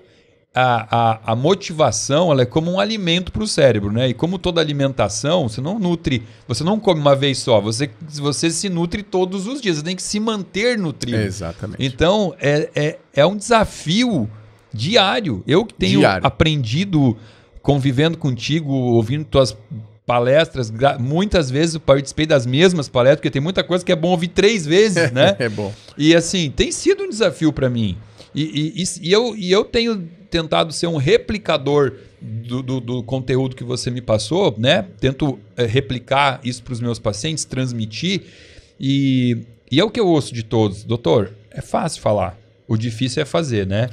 A motivação, ela é como um alimento para o cérebro, né? E como toda alimentação, você não nutre, você não come uma vez só, você se nutre todos os dias, você tem que se manter nutrido. Exatamente. Então, é um desafio diário. Eu que tenho aprendido, convivendo contigo, ouvindo tuas palestras, muitas vezes eu participei das mesmas palestras, porque tem muita coisa que é bom ouvir 3 vezes, né? É bom. E assim, tem sido um desafio para mim. E eu tenho tentado ser um replicador do conteúdo que você me passou, né? Tento replicar isso para os meus pacientes, transmitir. E é o que eu ouço de todos. Doutor, é fácil falar. O difícil é fazer, né?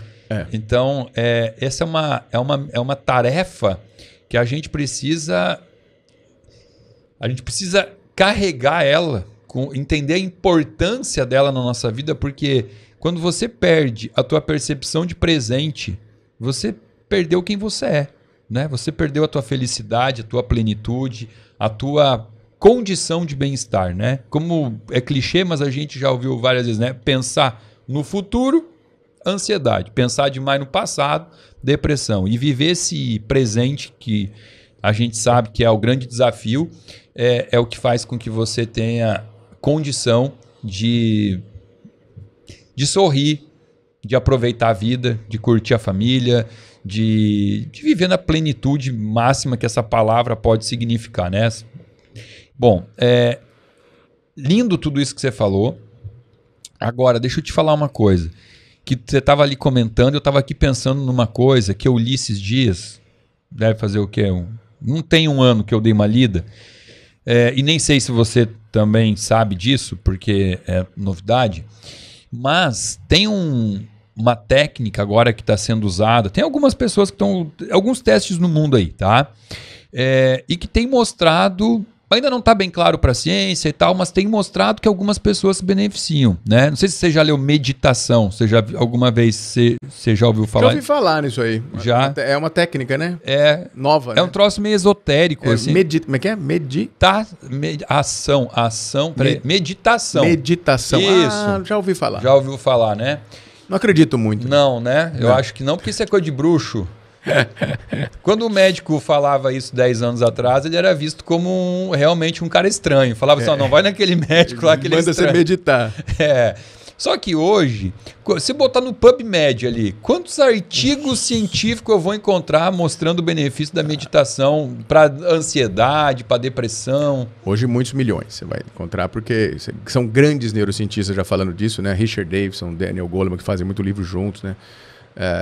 Então, essa é uma tarefa que a gente precisa carregar ela, entender a importância dela na nossa vida, porque quando você perde a tua percepção de presente, você perdeu quem você é, né? Você perdeu a tua felicidade, a tua plenitude, a tua condição de bem-estar, né? Como é clichê, mas a gente já ouviu várias vezes, né? Pensar no futuro, ansiedade. Pensar demais no passado, depressão. E viver esse presente que a gente sabe que é o grande desafio, é o que faz com que você tenha condição de sorrir, de aproveitar a vida, de curtir a família, de viver na plenitude máxima que essa palavra pode significar, né? Bom, lindo tudo isso que você falou. Agora, deixa eu te falar uma coisa, que você estava ali comentando, eu estava aqui pensando numa coisa que eu li esses dias, deve fazer o quê? Não tem um ano que eu dei uma lida, e nem sei se você também sabe disso, porque é novidade. Mas tem uma técnica agora que está sendo usada. Tem algumas pessoas que estão... alguns testes no mundo aí, tá? E que tem mostrado... ainda não está bem claro para a ciência e tal, mas tem mostrado que algumas pessoas se beneficiam, né? Não sei se você já leu meditação. Você já alguma vez... você já ouviu falar? Já ouvi falar nisso aí. Já? É uma técnica, né? É. Nova, né? É um troço meio esotérico, assim. Como é que é? Meditação. Meditação. Isso. Ah, já ouvi falar. Já ouviu falar, né? Não acredito muito. Não, né? Eu acho que não, porque isso é coisa de bruxo. Quando o médico falava isso 10 anos atrás, ele era visto como realmente um cara estranho. Falava assim, não, vai naquele médico lá que ele é estranho. Manda você meditar. Só que hoje, se botar no PubMed ali, quantos artigos científicos eu vou encontrar mostrando o benefício da meditação para ansiedade, para depressão? Hoje muitos milhões você vai encontrar, porque são grandes neurocientistas já falando disso, né? Richard Davidson, Daniel Goleman, que fazem muito livro juntos, né?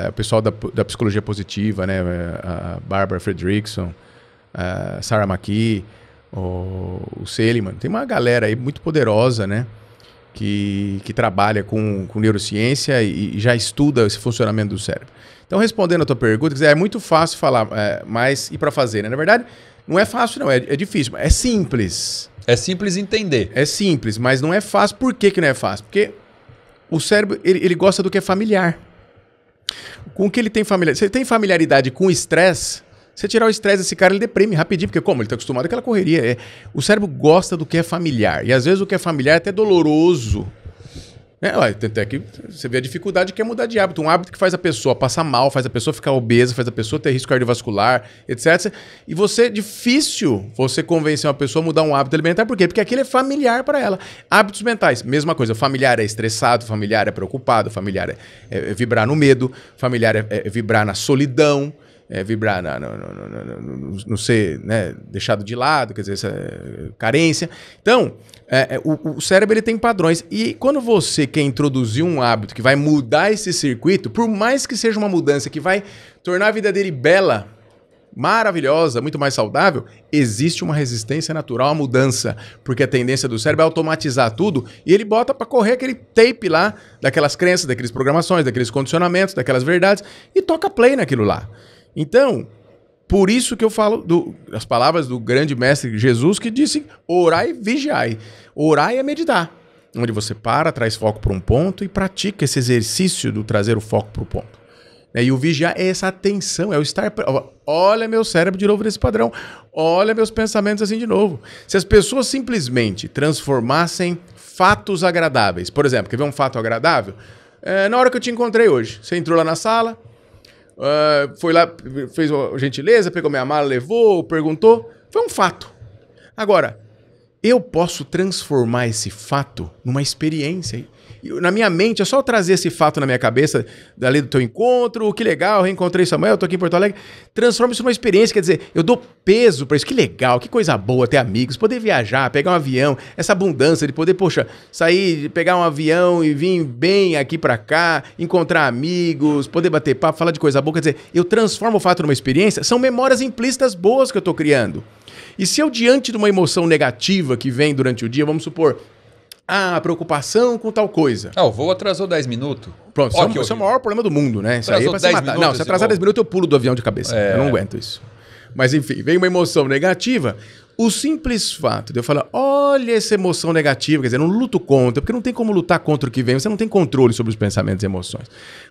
O pessoal da psicologia positiva, né? A Barbara Fredrickson, a Sarah McKee, o Seliman. Tem uma galera aí muito poderosa, né? Que trabalha com neurociência e já estuda esse funcionamento do cérebro. Então, respondendo a tua pergunta, é muito fácil falar, mas e para fazer, né? Na verdade, não é fácil, não. É difícil. É simples. É simples entender. É simples, mas não é fácil. Por que não é fácil? Porque o cérebro ele gosta do que é familiar. Com o que ele tem familiaridade? Se ele tem familiaridade com o estresse, você tirar o estresse desse cara, ele deprime rapidinho, porque como ele está acostumado àquela correria. O cérebro gosta do que é familiar. E às vezes o que é familiar é até doloroso. Até que você vê a dificuldade que é mudar de hábito. Um hábito que faz a pessoa passar mal, faz a pessoa ficar obesa, faz a pessoa ter risco cardiovascular, etc. E você, difícil você convencer uma pessoa a mudar um hábito alimentar. Por quê? Porque aquilo é familiar para ela. Hábitos mentais, mesma coisa. O familiar é estressado, o familiar é preocupado, o familiar é vibrar no medo, o familiar é vibrar na solidão. Vibrar no ser, né, deixado de lado, quer dizer, essa carência. Então, o cérebro ele tem padrões. E quando você quer introduzir um hábito que vai mudar esse circuito, por mais que seja uma mudança que vai tornar a vida dele bela, maravilhosa, muito mais saudável, existe uma resistência natural à mudança, porque a tendência do cérebro é automatizar tudo e ele bota para correr aquele tape lá daquelas crenças, daquelas programações, daqueles condicionamentos, daquelas verdades e toca play naquilo lá. Então, por isso que eu falo das palavras do grande mestre Jesus, que disse, orai e vigiai. Orai é meditar, onde você para, traz foco para um ponto e pratica esse exercício do trazer o foco para o ponto. E o vigiar é essa atenção, é o estar... Olha meu cérebro de novo nesse padrão, olha meus pensamentos assim de novo. Se as pessoas simplesmente transformassem fatos agradáveis, por exemplo, quer ver um fato agradável? Na hora que eu te encontrei hoje, você entrou lá na sala... foi lá, fez uma gentileza, pegou minha mala, levou, perguntou. Foi um fato. Agora, eu posso transformar esse fato numa experiência. Na minha mente, é só eu trazer esse fato na minha cabeça, dali do teu encontro, que legal, reencontrei Samuel, tô aqui em Porto Alegre. Transforma isso numa experiência, quer dizer, eu dou peso para isso, que legal, que coisa boa ter amigos, poder viajar, pegar um avião, essa abundância de poder, poxa, sair, pegar um avião e vir bem aqui para cá, encontrar amigos, poder bater papo, falar de coisa boa, quer dizer, eu transformo o fato numa experiência, são memórias implícitas boas que eu tô criando. E se eu, diante de uma emoção negativa que vem durante o dia, vamos supor... Ah, preocupação com tal coisa. Ah, o voo atrasou 10 minutos. Pronto, isso é o maior problema do mundo, né? Isso atrasou aí é pra se matar. Não, se atrasar 10 minutos eu pulo do avião de cabeça. Eu não aguento isso. Mas enfim, vem uma emoção negativa. O simples fato de eu falar, olha essa emoção negativa, quer dizer, eu não luto contra, porque não tem como lutar contra o que vem, você não tem controle sobre os pensamentos e emoções.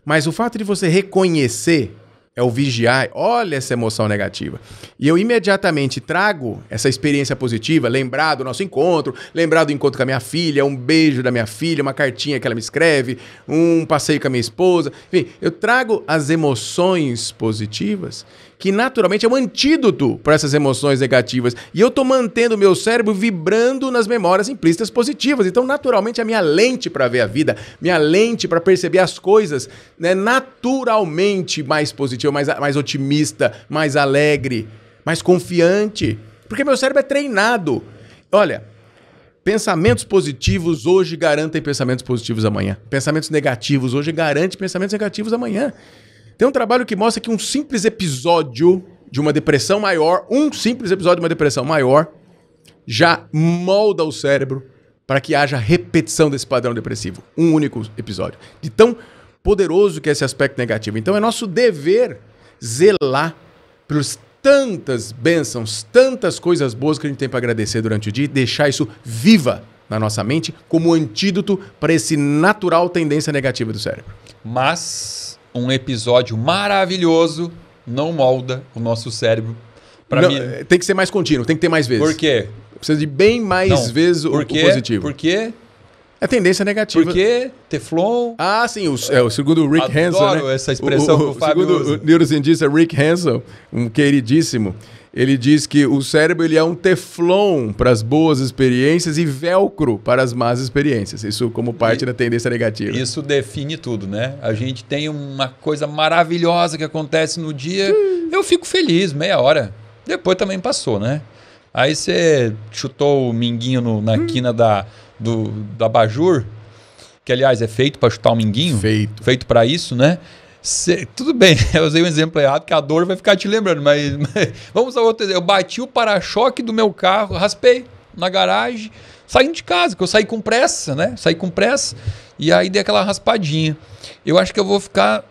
Mas o fato de você reconhecer... É o vigiar, olha essa emoção negativa. E eu imediatamente trago essa experiência positiva, lembrar do nosso encontro, lembrar do encontro com a minha filha, um beijo da minha filha, uma cartinha que ela me escreve, um passeio com a minha esposa. Enfim, eu trago as emoções positivas, que naturalmente é um antídoto para essas emoções negativas. E eu estou mantendo o meu cérebro vibrando nas memórias implícitas positivas. Então, naturalmente, a minha lente para ver a vida, minha lente para perceber as coisas, né, naturalmente mais positiva. Mais otimista, mais alegre, mais confiante. Porque meu cérebro é treinado. Olha, pensamentos positivos hoje garantem pensamentos positivos amanhã. Pensamentos negativos hoje garantem pensamentos negativos amanhã. Tem um trabalho que mostra que um simples episódio de uma depressão maior, já molda o cérebro para que haja repetição desse padrão depressivo. Um único episódio. De tão poderoso que é esse aspecto negativo. Então é nosso dever zelar pelas tantas bênçãos, tantas coisas boas que a gente tem para agradecer durante o dia e deixar isso viva na nossa mente como antídoto para essa natural tendência negativa do cérebro. Mas um episódio maravilhoso não molda o nosso cérebro. Não, tem que ser mais contínuo, tem que ter mais vezes. Por quê? Precisa de bem mais vezes o positivo. Por quê? É tendência negativa. Porque Teflon... Ah, sim, o segundo Rick Hanson, né? Adoro essa expressão que o Fábio usa. O neurocientista Rick Hanson, um queridíssimo, Ele diz que o cérebro ele é um teflon para as boas experiências e velcro para as más experiências. Isso como parte da tendência negativa. Isso define tudo, né? A gente tem uma coisa maravilhosa que acontece no dia. Eu fico feliz, meia hora. Depois também passou, né? Aí você chutou o minguinho na quina da abajur, que aliás é feito para chutar o minguinho. Feito para isso, né? Tudo bem, eu usei um exemplo errado que a dor vai ficar te lembrando, mas vamos a outro exemplo. Eu bati o para-choque do meu carro, raspei na garagem, saindo de casa, que eu saí com pressa, né? Saí com pressa e aí dei aquela raspadinha. Eu acho que eu vou ficar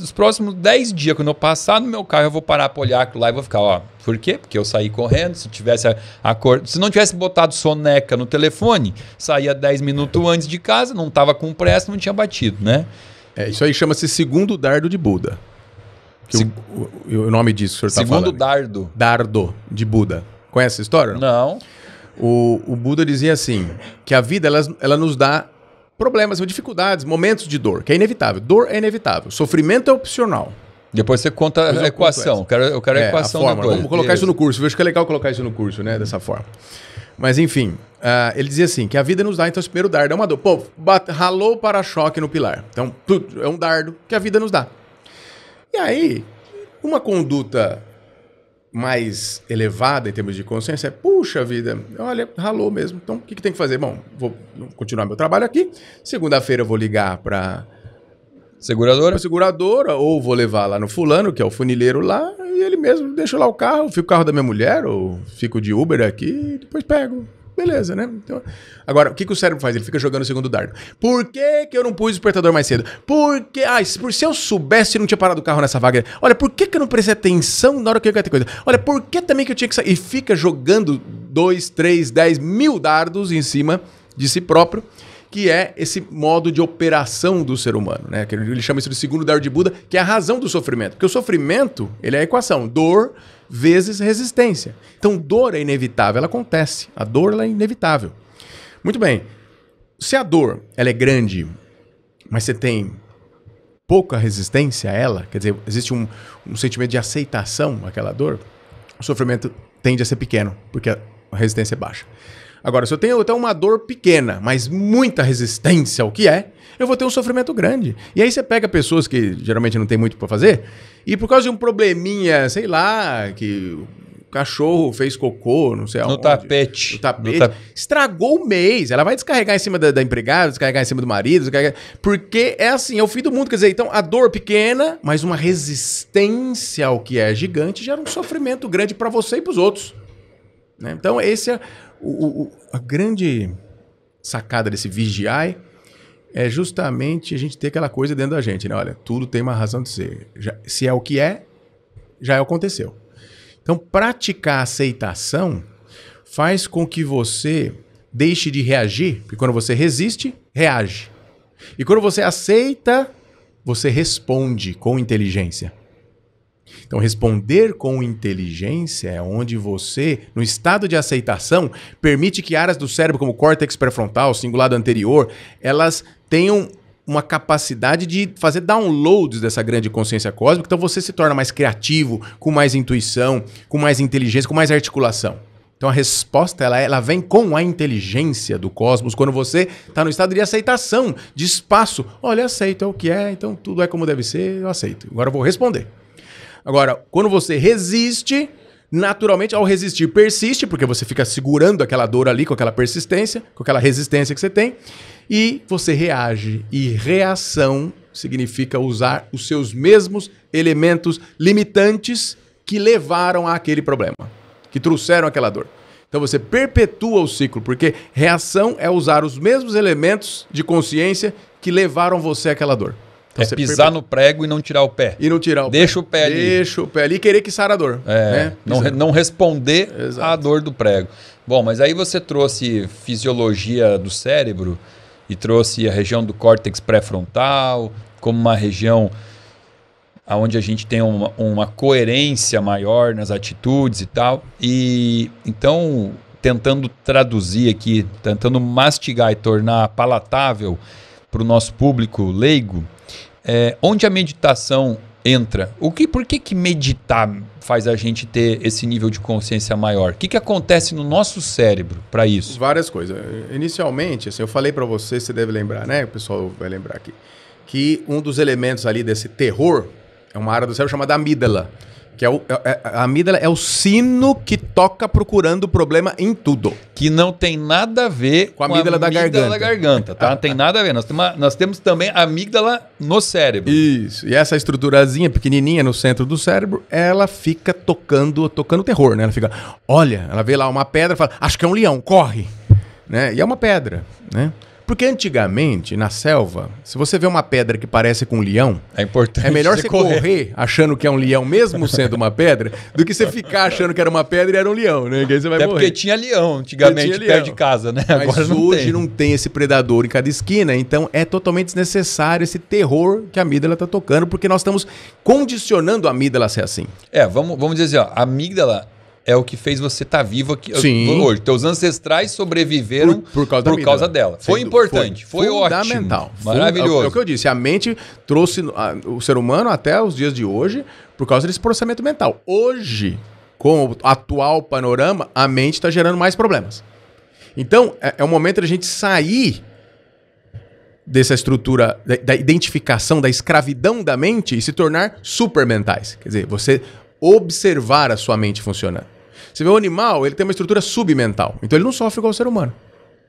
os próximos 10 dias, quando eu passar no meu carro, eu vou parar para olhar aquilo lá e vou ficar, ó, por quê? Porque eu saí correndo, se não tivesse botado soneca no telefone, saía 10 minutos antes de casa, não estava com pressa, não tinha batido, né? É, isso aí chama-se segundo dardo de Buda. O nome disso que o senhor está falando. Segundo dardo. Dardo de Buda. Conhece essa história? Não. O Buda dizia assim, que a vida ela nos dá problemas, dificuldades, momentos de dor, que é inevitável. Dor é inevitável. Sofrimento é opcional. Depois você conta a equação. Eu quero a equação da coisa. Vamos colocar isso no curso. Eu acho que é legal colocar isso no curso, né? Dessa forma. Mas enfim, ele dizia assim, que a vida nos dá, então esse primeiro dardo é uma dor. Pô, ralou o para-choque no pilar. Então, é um dardo que a vida nos dá. E aí, uma conduta mais elevada em termos de consciência é, puxa vida, olha, ralou mesmo. Então, o que tem que fazer? Bom, vou continuar meu trabalho aqui. Segunda-feira eu vou ligar para seguradora, ou vou levar lá no fulano, que é o funileiro lá, e ele mesmo deixa lá o carro, fica o carro da minha mulher, ou fico de Uber aqui, e depois pego. Beleza, né? Então, agora, o que o cérebro faz? Ele fica jogando o segundo dardo. Por que eu não pus o despertador mais cedo? Porque, se eu soubesse, eu não tinha parado o carro nessa vaga. Olha, por que eu não prestei atenção na hora que eu ia ter coisa? Olha, por que também que eu tinha que sair? E fica jogando 2, 3, 10 mil dardos em cima de si próprio, que é esse modo de operação do ser humano, né? Ele chama isso de segundo dardo de Buda, que é a razão do sofrimento. Porque o sofrimento, ele é a equação. Dor vezes resistência. Então, dor é inevitável, ela acontece. A dor, ela é inevitável. Muito bem. Se a dor, ela é grande, mas você tem pouca resistência a ela, quer dizer, existe um sentimento de aceitação àquela dor, o sofrimento tende a ser pequeno, porque a resistência é baixa. Agora, se eu tenho até uma dor pequena, mas muita resistência ao que é, eu vou ter um sofrimento grande. E aí você pega pessoas que geralmente não tem muito para fazer, e por causa de um probleminha, sei lá, que o cachorro fez cocô, não sei aonde. No tapete. Estragou o mês. Ela vai descarregar em cima da empregada, descarregar em cima do marido, descarregar... Porque é assim, é o fim do mundo. Quer dizer, então a dor pequena, mas uma resistência ao que é gigante, gera um sofrimento grande para você e para os outros. Né? Então esse é... A grande sacada desse vigiar é justamente a gente ter aquela coisa dentro da gente, né? Olha, tudo tem uma razão de ser. Se é o que é, já aconteceu. Então, praticar a aceitação faz com que você deixe de reagir, porque quando você resiste, reage. E quando você aceita, você responde com inteligência. Então, responder com inteligência é onde você, no estado de aceitação, permite que áreas do cérebro, como o córtex pré-frontal, cingulado anterior, elas tenham uma capacidade de fazer downloads dessa grande consciência cósmica. Então, você se torna mais criativo, com mais intuição, com mais inteligência, com mais articulação. Então, a resposta ela vem com a inteligência do cosmos quando você está no estado de aceitação, de espaço. Olha, aceito, é o que é, então tudo é como deve ser, eu aceito. Agora eu vou responder. Agora, quando você resiste, naturalmente, ao resistir, persiste, porque você fica segurando aquela dor ali, com aquela persistência, com aquela resistência que você tem, e você reage. E reação significa usar os seus mesmos elementos limitantes que levaram àquele problema, que trouxeram aquela dor. Então você perpetua o ciclo, porque reação é usar os mesmos elementos de consciência que levaram você àquela dor. Então é pisar no prego e não tirar o pé. Deixa o pé ali. Deixa o pé ali e querer que sara a dor. Né? Não responder à dor do prego. Bom, mas aí você trouxe fisiologia do cérebro e trouxe a região do córtex pré-frontal como uma região onde a gente tem uma coerência maior nas atitudes e tal. E então, tentando traduzir aqui, tentando mastigar e tornar palatável para o nosso público leigo, onde a meditação entra? Por que meditar faz a gente ter esse nível de consciência maior? O que acontece no nosso cérebro para isso? Várias coisas. Inicialmente, assim, eu falei para você, você deve lembrar, né? O pessoal vai lembrar aqui, que um dos elementos ali desse terror é uma área do cérebro chamada amígdala. Que é a amígdala é o sino que toca procurando o problema em tudo. Que não tem nada a ver com a amígdala da garganta. Tá? Não tem nada a ver. Nós temos também a amígdala no cérebro. Isso. E essa estruturazinha pequenininha no centro do cérebro, ela fica tocando terror, né? Ela fica, olha, ela vê lá uma pedra e fala, acho que é um leão, corre. Né? E é uma pedra, né? Porque antigamente, na selva, se você vê uma pedra que parece com um leão, é melhor você correr achando que é um leão, mesmo sendo uma pedra, do que você ficar achando que era uma pedra e era um leão, né? Que aí você vai morrer. Porque tinha leão antigamente, tinha leão perto de casa, né? Mas agora hoje não tem esse predador em cada esquina, então é totalmente desnecessário esse terror que a amígdala está tocando, porque nós estamos condicionando a amígdala a ser assim. É, vamos dizer assim, ó, a amígdala é o que fez você estar vivo aqui. Sim. Hoje. Teus ancestrais sobreviveram por causa dela. Foi importante, foi ótimo. Fundamental. Maravilhoso. É o que eu disse, a mente trouxe o ser humano até os dias de hoje por causa desse processamento mental. Hoje, com o atual panorama, a mente está gerando mais problemas. Então, é o momento da gente sair dessa estrutura, da identificação, da escravidão da mente e se tornar supermentais. Quer dizer, você observar a sua mente funcionando. Você vê o animal, ele tem uma estrutura submental. Então ele não sofre igual o ser humano.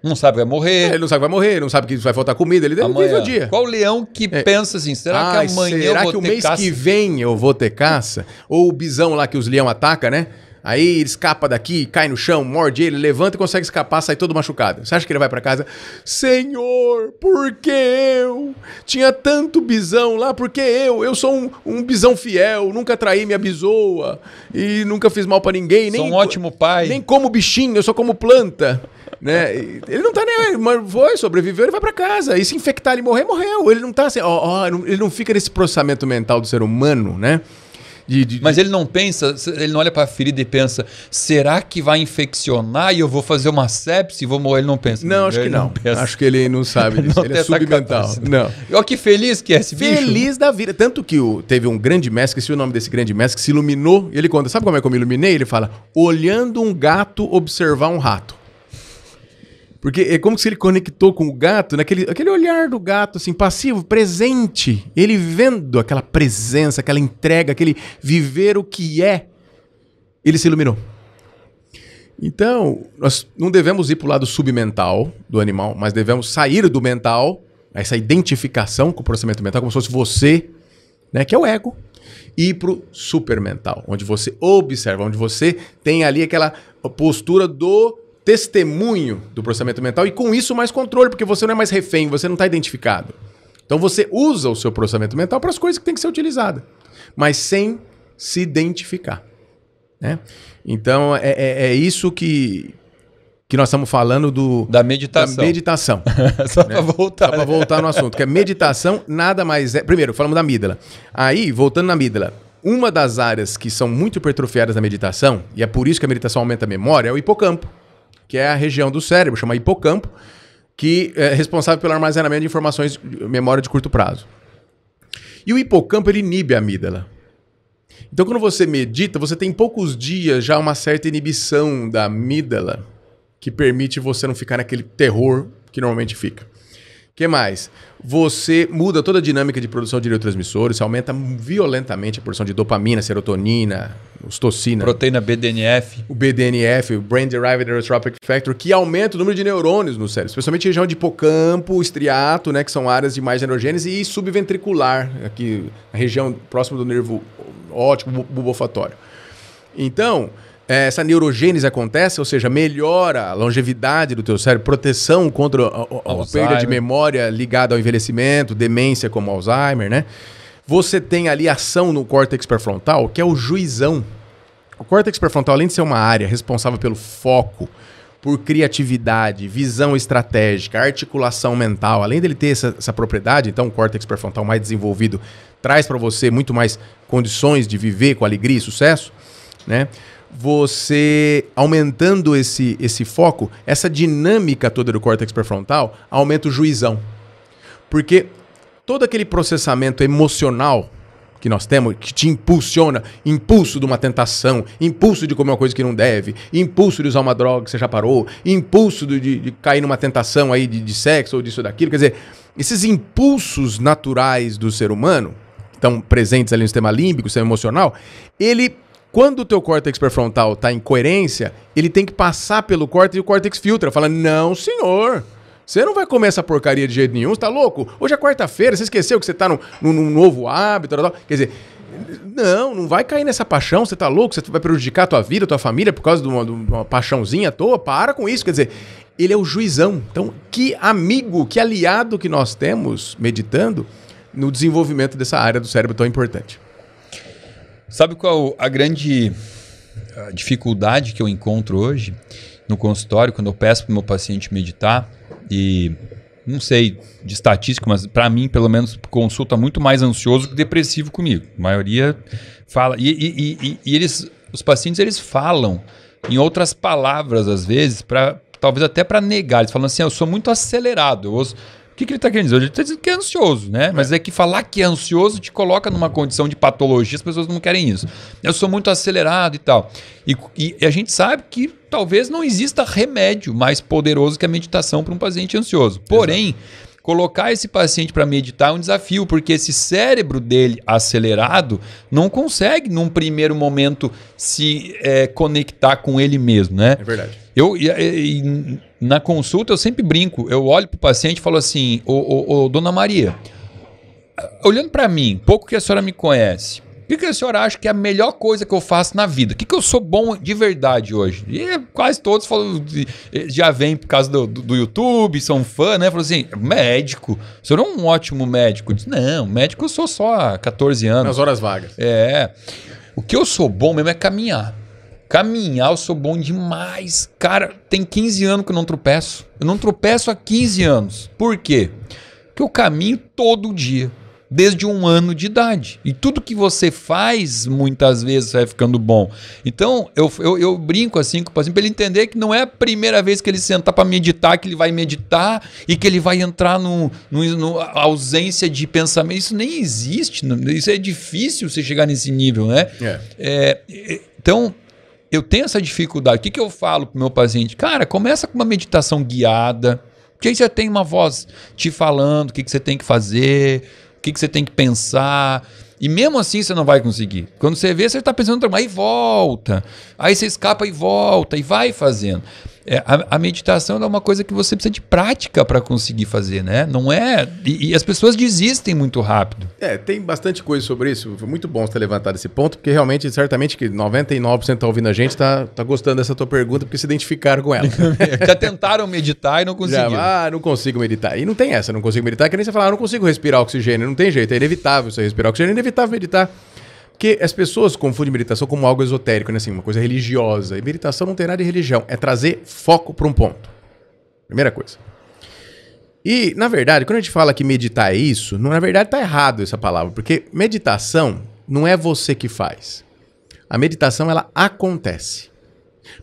Não sabe que vai morrer. É, ele não sabe que vai morrer, não sabe que vai faltar comida. Ele vive o dia. Qual o leão que pensa assim, será que amanhã eu vou ter caça? Será que o mês que vem eu vou ter caça? Ou o bisão lá que os leão atacam, né? Aí ele escapa daqui, cai no chão, morde ele, levanta e consegue escapar, sai todo machucado. Você acha que ele vai pra casa? Senhor, por que eu? Tinha tanto bisão lá, por que eu? Eu sou um bisão fiel, nunca traí minha bisoa e nunca fiz mal pra ninguém. Sou um ótimo pai. Nem como bichinho, eu só como planta. Né? Ele não tá nem... Mas foi, sobreviveu, ele vai pra casa. E se infectar, ele morrer, morreu. Ele não tá assim... ele não fica nesse processamento mental do ser humano, né? Mas ele não pensa, ele não olha para a ferida e pensa, será que vai infeccionar e eu vou fazer uma sepse e vou morrer? Ele não pensa. Não, acho que não. Acho que ele não sabe disso. Ele é submental. Não. Olha que feliz que é esse bicho. Feliz da vida. Tanto que teve um grande mestre, esqueci o nome desse grande mestre, que se iluminou. Ele conta, sabe como é que eu me iluminei? Ele fala, olhando um gato, observar um rato. Porque é como se ele conectou com o gato, aquele olhar do gato, assim, passivo, presente. Ele vendo aquela presença, aquela entrega, aquele viver o que é. Ele se iluminou. Então, nós não devemos ir para o lado submental do animal, mas devemos sair do mental, essa identificação com o processamento mental, como se fosse você, né, que é o ego, e ir para o supermental, onde você observa, onde você tem ali aquela postura do testemunho do processamento mental e com isso mais controle, porque você não é mais refém, você não está identificado. Então você usa o seu processamento mental para as coisas que tem que ser utilizada, mas sem se identificar. Né? Então é isso que nós estamos falando da meditação. Da meditação. Só né? Para voltar. Só para voltar no assunto, que a meditação nada mais é... Primeiro, falamos da amígdala. Aí, voltando na amígdala, uma das áreas que são muito hipertrofiadas na meditação, e é por isso que a meditação aumenta a memória, é o hipocampo, que é a região do cérebro, chama hipocampo, que é responsável pelo armazenamento de informações de memória de curto prazo. E o hipocampo, ele inibe a amígdala. Então, quando você medita, você tem em poucos dias já uma certa inibição da amígdala que permite você não ficar naquele terror que normalmente fica. O que mais? Você muda toda a dinâmica de produção de neurotransmissores, você aumenta violentamente a produção de dopamina, serotonina, ocitocina. Proteína BDNF. O BDNF, o Brain Derived Neurotropic Factor, que aumenta o número de neurônios no cérebro, especialmente a região de hipocampo, estriato, né, que são áreas de mais neurogênese, e subventricular, aqui a região próxima do nervo óptico, bulbofatório. Então, essa neurogênese acontece, ou seja, melhora a longevidade do teu cérebro, proteção contra a perda de memória ligada ao envelhecimento, demência como Alzheimer, né? Você tem ali ação no córtex pré-frontal, que é o juizão. O córtex pré-frontal, além de ser uma área responsável pelo foco, por criatividade, visão estratégica, articulação mental, além dele ter essa propriedade, então o córtex pré-frontal mais desenvolvido traz para você muito mais condições de viver com alegria e sucesso, né? Você, aumentando esse foco, essa dinâmica toda do córtex pré-frontal, aumenta o juizão. Porque todo aquele processamento emocional que nós temos, que te impulsiona, impulso de uma tentação, impulso de comer uma coisa que não deve, impulso de usar uma droga que você já parou, impulso de cair numa tentação aí de sexo ou disso ou daquilo, quer dizer, esses impulsos naturais do ser humano, que estão presentes ali no sistema límbico, sistema emocional, ele, quando o teu córtex pré-frontal está em coerência, ele tem que passar pelo córtex e o córtex filtra, fala, não senhor, você não vai comer essa porcaria de jeito nenhum, você tá louco? Hoje é quarta-feira, você esqueceu que você tá num novo hábito, tal, tal. Quer dizer, não vai cair nessa paixão, você tá louco, você vai prejudicar a tua vida, a tua família por causa de uma paixãozinha à toa, para com isso, quer dizer, ele é o juizão. Então, que amigo, que aliado que nós temos meditando no desenvolvimento dessa área do cérebro tão importante. Sabe qual a grande dificuldade que eu encontro hoje no consultório, quando eu peço pro meu paciente meditar? E não sei de estatística, mas para mim, pelo menos, consulta muito mais ansioso que depressivo comigo. A maioria fala. E eles, os pacientes, eles falam em outras palavras, às vezes, para talvez até para negar. Eles falam assim, eu sou muito acelerado. Eu ouço, o que ele está querendo dizer? Ele está dizendo que é ansioso, né? Mas é que falar que é ansioso te coloca numa condição de patologia, as pessoas não querem isso. Eu sou muito acelerado e tal. E a gente sabe que talvez não exista remédio mais poderoso que a meditação para um paciente ansioso. Porém, exato, colocar esse paciente para meditar é um desafio, porque esse cérebro dele acelerado não consegue, num primeiro momento, se conectar com ele mesmo, né? É verdade. Na consulta eu sempre brinco, eu olho para o paciente e falo assim, ô dona Maria, olhando para mim, pouco que a senhora me conhece, o que a senhora acha que é a melhor coisa que eu faço na vida? O que eu sou bom de verdade hoje? E quase todos falam, já vem por causa do YouTube, são fã, né? Falam assim, médico, o senhor é um ótimo médico. Eu disse, não, médico eu sou só há 14 anos. Nas horas vagas. É, o que eu sou bom mesmo é caminhar. Caminhar eu sou bom demais. Cara, tem 15 anos que eu não tropeço. Eu não tropeço há 15 anos. Por quê? Porque eu caminho todo dia. Desde 1 ano de idade. E tudo que você faz, muitas vezes, vai ficando bom. Então, eu brinco assim com o paciente, para ele entender que não é a primeira vez que ele sentar para meditar, que ele vai meditar e que ele vai entrar no ausência de pensamento. Isso nem existe. Isso é difícil você chegar nesse nível, né? Então, eu tenho essa dificuldade. O que eu falo para o meu paciente? Cara, começa com uma meditação guiada, porque aí você tem uma voz te falando o que você tem que fazer, o que você tem que pensar, e mesmo assim você não vai conseguir. Quando você vê, você está pensando, aí volta, aí você escapa e volta, e vai fazendo. A meditação é uma coisa que você precisa de prática para conseguir fazer, né? Não é... E as pessoas desistem muito rápido. Tem bastante coisa sobre isso, foi muito bom você ter levantado esse ponto, porque realmente, certamente que 99% está ouvindo a gente, está gostando dessa tua pergunta, porque se identificaram com ela. Já tentaram meditar e não conseguiram. Não consigo meditar. E não tem essa, não consigo meditar, que nem você falar, não consigo respirar oxigênio, não tem jeito, é inevitável você respirar oxigênio, é inevitável meditar. Porque as pessoas confundem meditação como algo esotérico, né? Assim, uma coisa religiosa. E meditação não tem nada de religião. É trazer foco para um ponto. Primeira coisa. E, na verdade, quando a gente fala que meditar é isso, na verdade está errado essa palavra. Porque meditação não é você que faz. A meditação, ela acontece.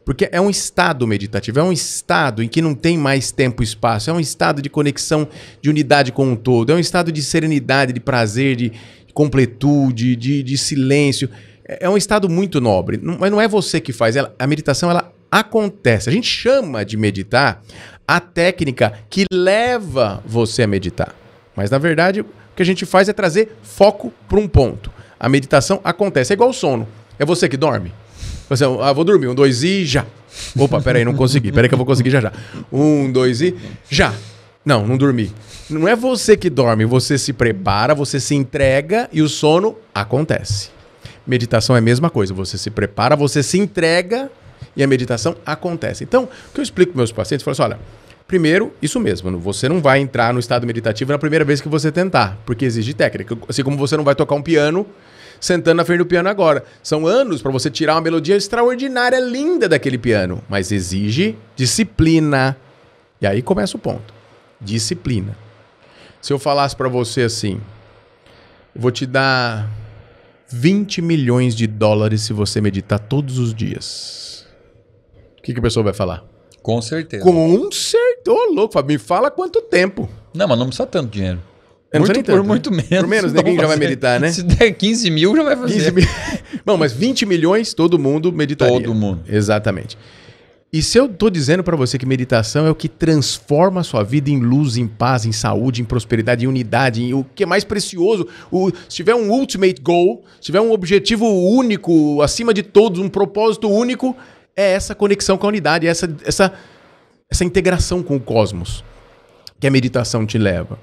Porque é um estado meditativo, é um estado em que não tem mais tempo e espaço. É um estado de conexão, de unidade com o todo. É um estado de serenidade, de prazer, de completude, de silêncio. É um estado muito nobre, mas não é você que faz. A meditação, ela acontece. A gente chama de meditar a técnica que leva você a meditar. Mas, na verdade, o que a gente faz é trazer foco para um ponto. A meditação acontece. É igual o sono. É você que dorme. Você, vou dormir, 1, 2 e já. Opa, peraí, não consegui. Peraí que eu vou conseguir já. 1, 2 e já. Não dormi. Não é você que dorme, você se prepara, você se entrega e o sono acontece. Meditação é a mesma coisa, você se prepara, você se entrega e a meditação acontece. Então, o que eu explico para meus pacientes, eu falo assim, olha, primeiro, isso mesmo, você não vai entrar no estado meditativo na primeira vez que você tentar, porque exige técnica, assim como você não vai tocar um piano sentando na frente do piano agora. São anos para você tirar uma melodia extraordinária, linda daquele piano, mas exige disciplina. E aí começa o ponto. Disciplina. Se eu falasse para você assim, eu vou te dar 20 milhões de dólares se você meditar todos os dias. O que a pessoa vai falar? Com certeza. Com certeza, louco. Me fala quanto tempo. Não, mas não precisa tanto dinheiro. É, muito, por muito menos. Por menos, ninguém já vai meditar, né? Se der 15 mil, já vai fazer. 15 mil. Não, mas 20 milhões, todo mundo meditaria. Todo mundo. Exatamente. E se eu estou dizendo para você que meditação é o que transforma a sua vida em luz, em paz, em saúde, em prosperidade, em unidade, em o que é mais precioso, se tiver um ultimate goal, se tiver um objetivo único, acima de todos, um propósito único, é essa conexão com a unidade, é essa integração com o cosmos que a meditação te leva.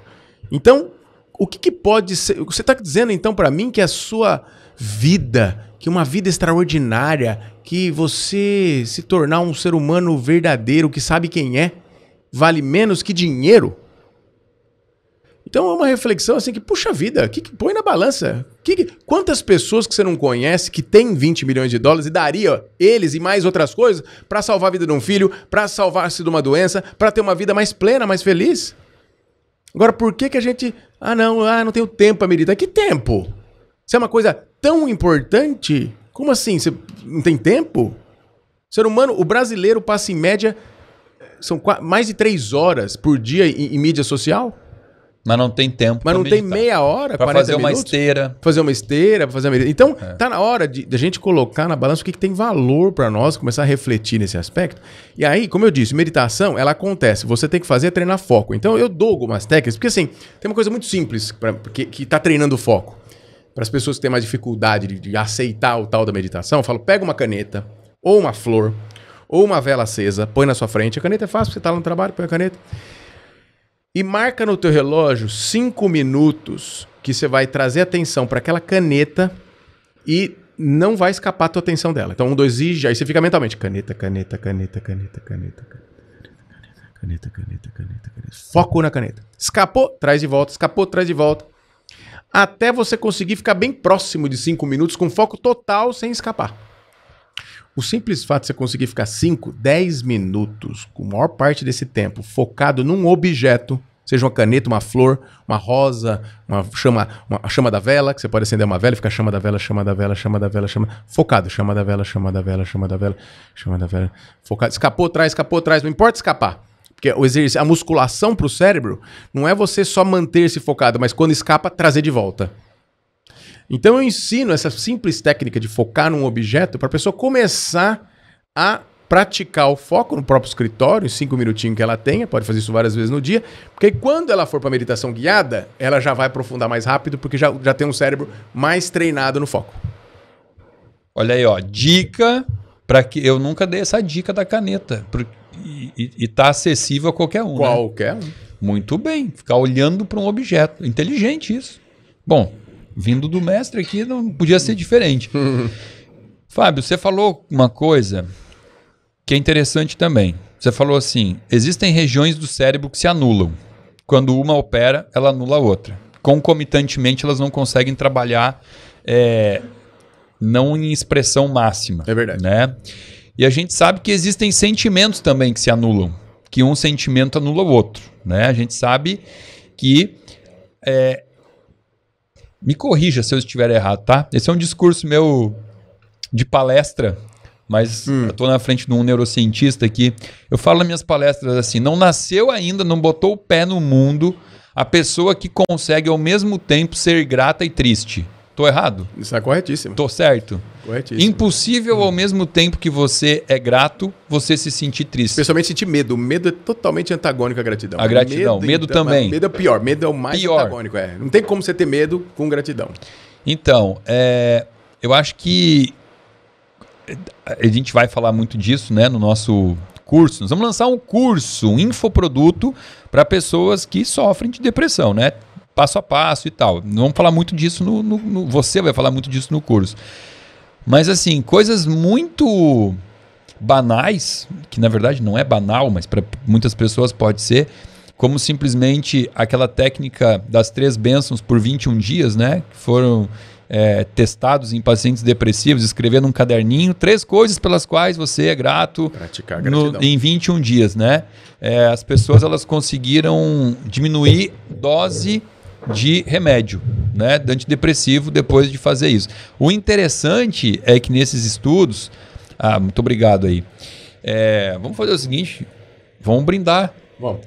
Então, o que pode ser... Você está dizendo então para mim que a sua vida... Que uma vida extraordinária, que você se tornar um ser humano verdadeiro, que sabe quem é, vale menos que dinheiro. Então é uma reflexão assim que, puxa vida, que põe na balança. Quantas pessoas que você não conhece que tem 20 milhões de dólares e daria eles e mais outras coisas para salvar a vida de um filho, para salvar-se de uma doença, para ter uma vida mais plena, mais feliz? Agora, por que a gente... não tenho tempo para meditar. Que tempo? Isso é uma coisa... tão importante? Como assim? Você não tem tempo? O ser humano, o brasileiro passa em média, são mais de 3 horas por dia em mídia social. Mas não tem tempo. Mas não tem meia hora, 40 minutos. Para fazer uma esteira. Fazer uma esteira, fazer uma... Então, tá na hora de a gente colocar na balança o que tem valor para nós, começar a refletir nesse aspecto. E aí, como eu disse, meditação, ela acontece. Você tem que fazer é treinar foco. Então, eu dou algumas técnicas, porque assim, tem uma coisa muito simples que tá treinando foco. Para as pessoas que têm mais dificuldade de aceitar o tal da meditação, eu falo, pega uma caneta, ou uma flor, ou uma vela acesa, põe na sua frente. A caneta é fácil, você está lá no trabalho, põe a caneta. E marca no teu relógio 5 minutos que você vai trazer atenção para aquela caneta e não vai escapar a tua atenção dela. Então, 1, 2 e já. Aí você fica mentalmente, caneta, caneta, caneta, caneta, caneta, caneta. Caneta, caneta, caneta, caneta. Foco na caneta. Escapou, traz de volta. Escapou, traz de volta. Até você conseguir ficar bem próximo de 5 minutos com foco total sem escapar. O simples fato de você conseguir ficar 5, 10 minutos, com a maior parte desse tempo, focado num objeto, seja uma caneta, uma flor, uma rosa, uma chama da vela, que você pode acender uma vela e ficar chama da vela, chama da vela, chama da vela, chama... Focado, chama da vela, chama da vela, chama da vela, chama da vela, focado. Escapou atrás, não importa escapar. Porque o exercício, a musculação para o cérebro não é você só manter-se focado, mas quando escapa, trazer de volta. Então eu ensino essa simples técnica de focar num objeto para a pessoa começar a praticar o foco no próprio escritório, em 5 minutinhos que ela tenha, pode fazer isso várias vezes no dia, porque quando ela for para a meditação guiada, ela já vai aprofundar mais rápido, porque já tem um cérebro mais treinado no foco. Olha aí, ó, dica para que... Eu nunca dei essa dica da caneta, porque... E tá acessível a qualquer um. Qualquer um. Né? Muito bem. Ficar olhando para um objeto. Inteligente isso. Bom, vindo do mestre aqui, não podia ser diferente. Fábio, você falou uma coisa que é interessante também. Você falou assim, existem regiões do cérebro que se anulam. Quando uma opera, ela anula a outra. Concomitantemente, elas não conseguem trabalhar não em expressão máxima. É verdade. Né? E a gente sabe que existem sentimentos também que se anulam, que um sentimento anula o outro, né? A gente sabe que... Me corrija se eu estiver errado, tá? Esse é um discurso meu de palestra, mas eu estou na frente de um neurocientista aqui. Eu falo nas minhas palestras assim, não nasceu ainda, não botou o pé no mundo a pessoa que consegue ao mesmo tempo ser grata e triste. Tô errado? Isso é corretíssimo. Tô certo? Corretíssimo. Impossível ao mesmo tempo que você é grato, você se sentir triste. Principalmente sentir medo. O medo é totalmente antagônico à gratidão. A gratidão. Medo então, também. Medo é pior. Medo é o mais pior. Antagônico. É. Não tem como você ter medo com gratidão. Então, eu acho que a gente vai falar muito disso, né, no nosso curso. Nós vamos lançar um curso, um infoproduto para pessoas que sofrem de depressão, né? Passo a passo e tal. Não vamos falar muito disso no... Você vai falar muito disso no curso. Mas assim, coisas muito banais, que na verdade não é banal, mas para muitas pessoas pode ser, como simplesmente aquela técnica das 3 bênçãos por 21 dias, né? Que foram testados em pacientes depressivos, escrever num caderninho 3 coisas pelas quais você é grato em 21 dias, né? As pessoas elas conseguiram diminuir dose de remédio, né, de antidepressivo depois de fazer isso. O interessante é que nesses estudos... Ah, muito obrigado aí. Vamos fazer o seguinte, vamos brindar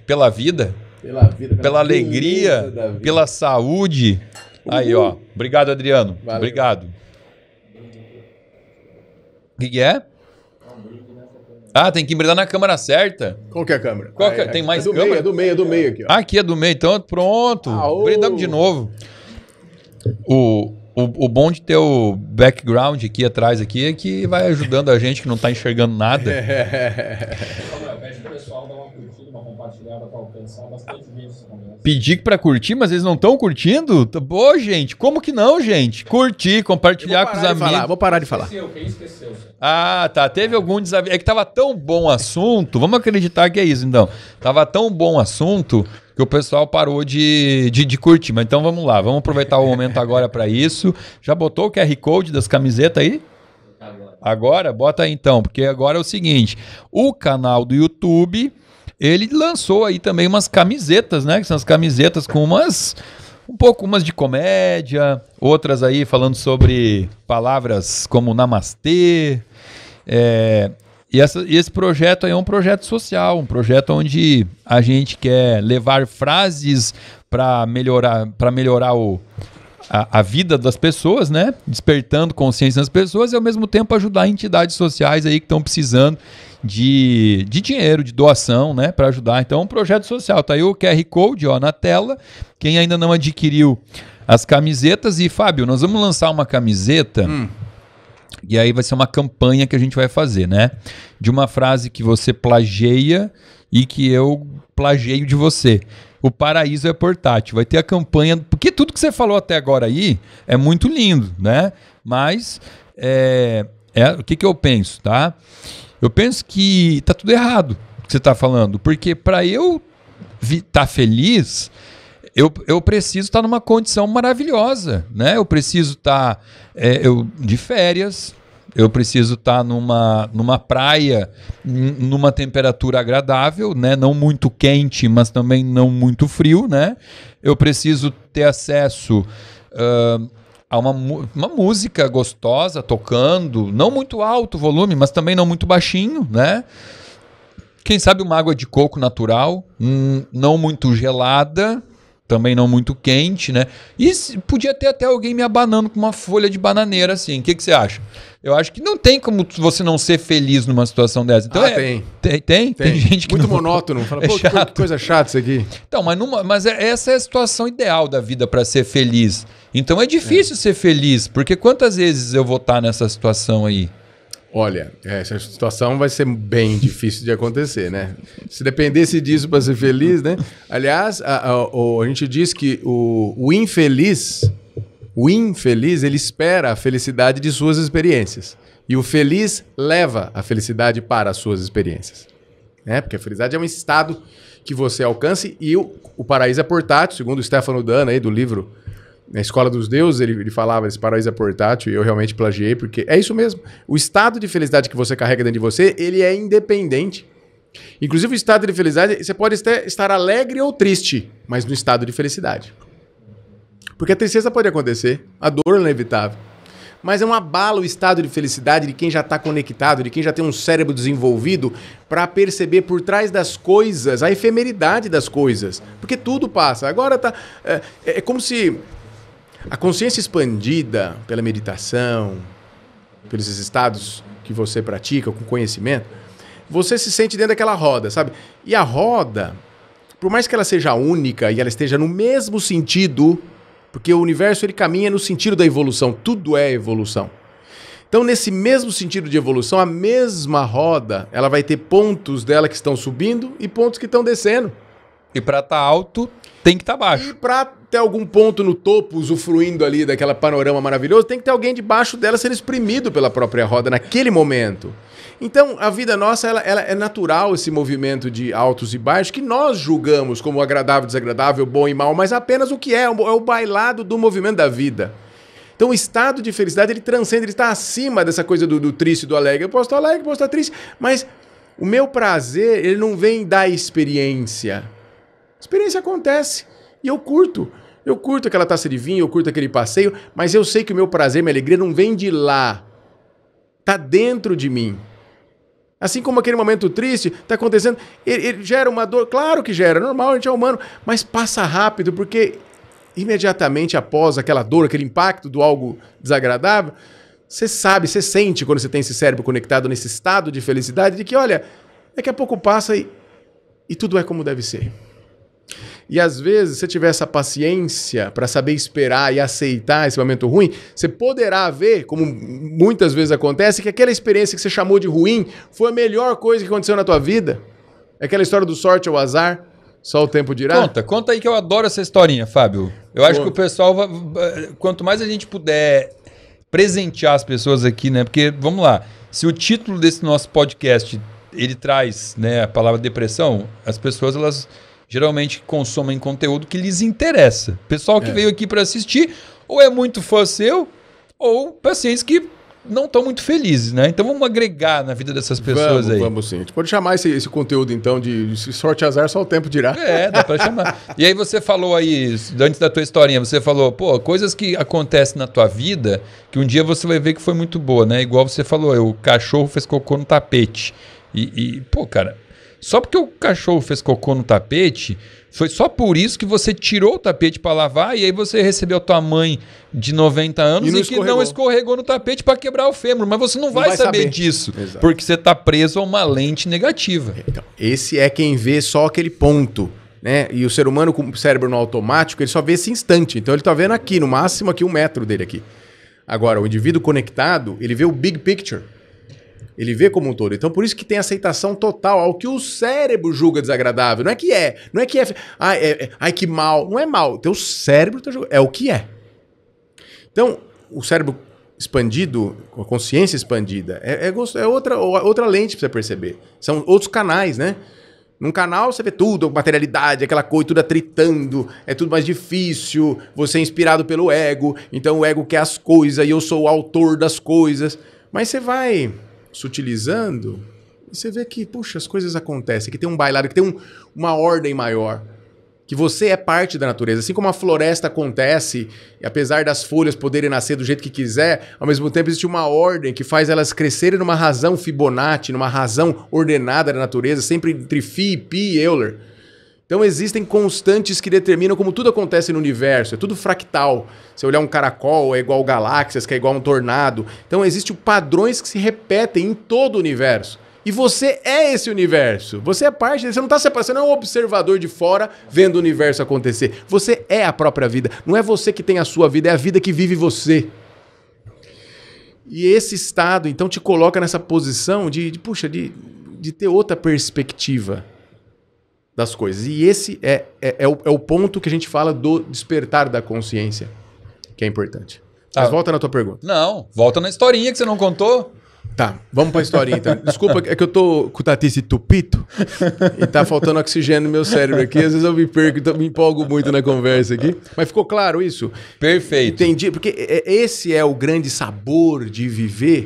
pela vida. Pela vida, pela alegria, vida. Pela saúde. Aí, ó. Obrigado, Adriano. Valeu. Obrigado. O que é? Ah, tem que embrear na câmera certa. Qual que é a câmera? Qual que é? Tem mais câmera? É do meio, aqui. Ó. Aqui é do meio, então pronto. Brindamos de novo. O bom de ter o background aqui atrás aqui é que vai ajudando a gente que não está enxergando nada. Pede pro pessoal dar uma curtida, uma compartilhada para alcançar bastante gente. Pedir para curtir, mas eles não estão curtindo? Tá bom, gente. Como que não, gente? Curtir, compartilhar com os amigos. Vou parar de falar. Esqueceu, quem esqueceu? Ah, tá. Teve algum desafio. É que tava tão bom o assunto. Vamos acreditar que é isso, então. Tava tão bom o assunto que o pessoal parou de curtir. Mas então vamos lá, vamos aproveitar o momento agora para isso. Já botou o QR Code das camisetas aí? Agora? Bota aí então, porque agora é o seguinte, o canal do YouTube, ele lançou aí também umas camisetas, né? Que são as camisetas com umas de comédia, outras aí falando sobre palavras como namastê. E esse projeto aí é um projeto social, um projeto onde a gente quer levar frases para melhorar a vida das pessoas, né? Despertando consciência nas pessoas e ao mesmo tempo ajudar entidades sociais aí que estão precisando de dinheiro, de doação, né? Para ajudar. Então é um projeto social. Tá aí o QR Code, ó, na tela. Quem ainda não adquiriu as camisetas. E, Fábio, nós vamos lançar uma camiseta... E aí vai ser uma campanha que a gente vai fazer, né? De uma frase que você plageia e que eu plageio de você. O paraíso é portátil. Vai ter a campanha... Porque tudo que você falou até agora aí é muito lindo, né? Mas o que eu penso, tá? Eu penso que tá tudo errado o que você tá falando. Porque para eu estar feliz... Eu preciso estar numa condição maravilhosa, né? Eu preciso estar de férias, eu preciso estar numa praia, numa temperatura agradável, né? Não muito quente, mas também não muito frio, né? Eu preciso ter acesso a uma música gostosa, tocando, não muito alto o volume, mas também não muito baixinho, né? Quem sabe uma água de coco natural, não muito gelada... Também não muito quente, né? E podia ter até alguém me abanando com uma folha de bananeira, assim. O que você acha? Eu acho que não tem como você não ser feliz numa situação dessa. Então, tem gente que muito não... monótono. Fala, pô, que coisa chata isso aqui. Então, mas essa é a situação ideal da vida para ser feliz. Então, é difícil ser feliz, porque quantas vezes eu vou estar nessa situação aí? Olha, essa situação vai ser bem difícil de acontecer, né? Se dependesse disso para ser feliz, né? Aliás, a gente diz que o infeliz, ele espera a felicidade de suas experiências. E o feliz leva a felicidade para as suas experiências. Né? Porque a felicidade é um estado que você alcance e o paraíso é portátil, segundo o Stefano Dana, aí, do livro... Na Escola dos Deuses, ele falava esse paraíso é portátil e eu realmente plagiei, porque é isso mesmo. O estado de felicidade que você carrega dentro de você, ele é independente. Inclusive, o estado de felicidade, você pode estar alegre ou triste, mas no estado de felicidade. Porque a tristeza pode acontecer, a dor é inevitável. Mas é um abalo o estado de felicidade de quem já está conectado, de quem já tem um cérebro desenvolvido para perceber por trás das coisas, a efemeridade das coisas. Porque tudo passa. Agora tá. É como se... A consciência expandida pela meditação, pelos estados que você pratica com conhecimento, você se sente dentro daquela roda, sabe? E a roda, por mais que ela seja única e ela esteja no mesmo sentido, porque o universo ele caminha no sentido da evolução, tudo é evolução. Então, nesse mesmo sentido de evolução, a mesma roda, ela vai ter pontos dela que estão subindo e pontos que estão descendo. E para estar alto, tem que estar baixo. E para ter algum ponto no topo, usufruindo ali daquela panorama maravilhoso, tem que ter alguém debaixo dela sendo exprimido pela própria roda naquele momento. Então, a vida nossa, ela é natural, esse movimento de altos e baixos, que nós julgamos como agradável, desagradável, bom e mal, mas apenas o que é o bailado do movimento da vida. Então, o estado de felicidade, ele transcende, ele está acima dessa coisa do triste e do alegre. Eu posso estar alegre, posso estar triste, mas o meu prazer, ele não vem da experiência. Experiência acontece e eu curto. Eu curto aquela taça de vinho, eu curto aquele passeio, mas eu sei que o meu prazer, minha alegria não vem de lá. Tá dentro de mim. Assim como aquele momento triste está acontecendo, ele gera uma dor, claro que gera, normal, a gente é humano, mas passa rápido, porque imediatamente após aquela dor, aquele impacto do algo desagradável, você sabe, você sente quando você tem esse cérebro conectado nesse estado de felicidade, de que, olha, daqui a pouco passa e tudo é como deve ser. E às vezes, se você tiver essa paciência para saber esperar e aceitar esse momento ruim, você poderá ver, como muitas vezes acontece, que aquela experiência que você chamou de ruim foi a melhor coisa que aconteceu na tua vida. Aquela história do sorte ou azar, só o tempo dirá. Conta aí que eu adoro essa historinha, Fábio. Eu acho que o pessoal, quanto mais a gente puder presentear as pessoas aqui, né? Porque, vamos lá, se o título desse nosso podcast, ele traz, né, a palavra depressão, as pessoas, elas geralmente consomem conteúdo que lhes interessa. Pessoal que veio aqui para assistir, ou é muito fã seu, ou pacientes que não estão muito felizes, né? Então vamos agregar na vida dessas pessoas aí. Vamos sim. A gente pode chamar esse conteúdo, então, de sorte azar, só o tempo dirá. É, dá para chamar. E aí você falou aí, antes da tua historinha, você falou, pô, coisas que acontecem na tua vida, que um dia você vai ver que foi muito boa, né? Igual você falou, o cachorro fez cocô no tapete. E pô, cara, só porque o cachorro fez cocô no tapete, foi só por isso que você tirou o tapete para lavar e aí você recebeu a tua mãe de 90 anos e que não escorregou no tapete para quebrar o fêmur. Mas você não vai saber disso, exato, porque você está preso a uma lente negativa. Então, esse é quem vê só aquele ponto, né? E o ser humano com o cérebro no automático, ele só vê esse instante. Então ele está vendo aqui, no máximo aqui, 1 metro dele aqui. Agora, o indivíduo conectado, ele vê o big picture. Ele vê como um todo. Então, por isso que tem aceitação total ao que o cérebro julga desagradável. Não é que é. Não é que é. Ai, que mal. Não é mal. Teu cérebro tá julgando. É o que é. Então, o cérebro expandido, a consciência expandida, é outra lente para você perceber. São outros canais, né? Num canal você vê tudo, materialidade, aquela coisa, tudo atritando, é tudo mais difícil, você é inspirado pelo ego, então o ego quer as coisas e eu sou o autor das coisas. Mas você vai sutilizando, e você vê que, puxa, as coisas acontecem, que tem um bailado, que tem uma ordem maior, que você é parte da natureza. Assim como a floresta acontece, e apesar das folhas poderem nascer do jeito que quiser, ao mesmo tempo existe uma ordem que faz elas crescerem numa razão Fibonacci, numa razão ordenada da natureza, sempre entre Fi, Pi e Euler. Então existem constantes que determinam como tudo acontece no universo, é tudo fractal. Se eu olhar um caracol, é igual galáxias, que é igual um tornado. Então existem padrões que se repetem em todo o universo. E você é esse universo, você é parte dele, você não está separado, você não é um observador de fora vendo o universo acontecer. Você é a própria vida, não é você que tem a sua vida, é a vida que vive você. E esse estado, então, te coloca nessa posição de ter outra perspectiva das coisas. E esse é o ponto que a gente fala do despertar da consciência, que é importante. Mas volta na tua pergunta. Não, volta na historinha que você não contou. Tá, vamos pra historinha então. Desculpa, é que eu tô com o tatisse tupido e tá faltando oxigênio no meu cérebro aqui. Às vezes eu me perco, então me empolgo muito na conversa aqui. Mas ficou claro isso? Perfeito. Entendi, porque esse é o grande sabor de viver.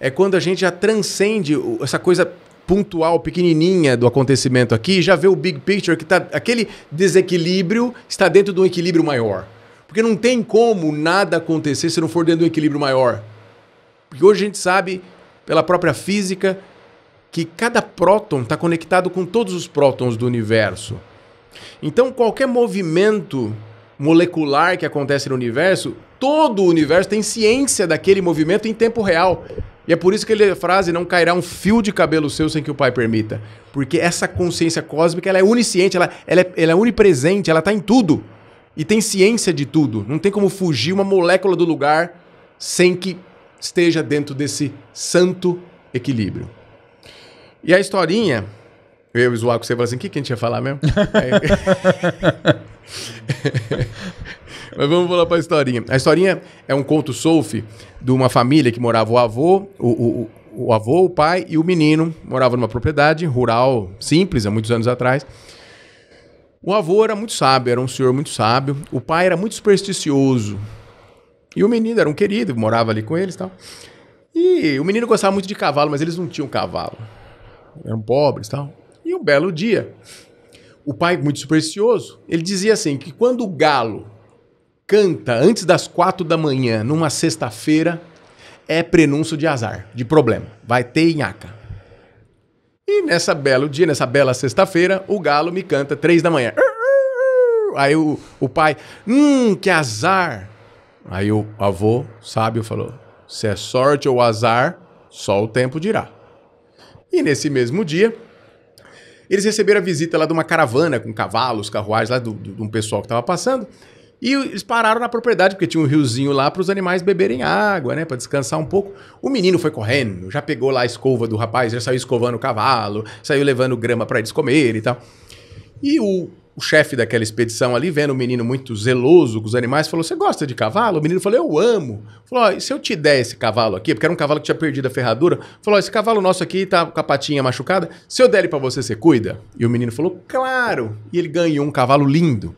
É quando a gente já transcende essa coisa pontual, pequenininha do acontecimento aqui, já vê o big picture, que tá, aquele desequilíbrio está dentro de um equilíbrio maior. Porque não tem como nada acontecer se não for dentro de um equilíbrio maior. Porque hoje a gente sabe, pela própria física, que cada próton está conectado com todos os prótons do universo. Então, qualquer movimento molecular que acontece no universo, todo o universo tem ciência daquele movimento em tempo real. E é por isso que ele, a frase, não cairá um fio de cabelo seu sem que o pai permita. Porque essa consciência cósmica, ela é onisciente, ela é onipresente, ela está em tudo. E tem ciência de tudo. Não tem como fugir uma molécula do lugar sem que esteja dentro desse santo equilíbrio. E a historinha, eu ia zoar com você e falar assim, o que a gente ia falar mesmo? Mas vamos falar para a historinha. A historinha é um conto Sophie de uma família que morava o avô, o pai e o menino. Moravam numa propriedade rural simples, há muitos anos atrás. O avô era muito sábio, era um senhor muito sábio. O pai era muito supersticioso. E o menino era um querido, morava ali com eles e tal. E o menino gostava muito de cavalo, mas eles não tinham cavalo. Eram pobres e tal. E um belo dia, o pai, muito supersticioso, ele dizia assim, que quando o galo canta antes das 4 da manhã, numa sexta-feira, é prenúncio de azar, de problema. Vai ter nhaca. E nessa belo dia, nessa bela sexta-feira, o galo me canta 3 da manhã. Aí o pai, que azar. Aí o avô, sábio, falou, se é sorte ou azar, só o tempo dirá. E nesse mesmo dia, eles receberam a visita lá de uma caravana com cavalos, carruagens, lá de um pessoal que estava passando. E eles pararam na propriedade, porque tinha um riozinho lá para os animais beberem água, né? Para descansar um pouco. O menino foi correndo, já pegou lá a escova do rapaz, já saiu escovando o cavalo, saiu levando grama para eles comerem e tal. E o chefe daquela expedição ali, vendo o menino muito zeloso com os animais, falou, você gosta de cavalo? O menino falou, eu amo. Falou, oh, se eu te der esse cavalo aqui, porque era um cavalo que tinha perdido a ferradura, falou, oh, esse cavalo nosso aqui tá com a patinha machucada, se eu der ele para você, você cuida? E o menino falou, claro. E ele ganhou um cavalo lindo.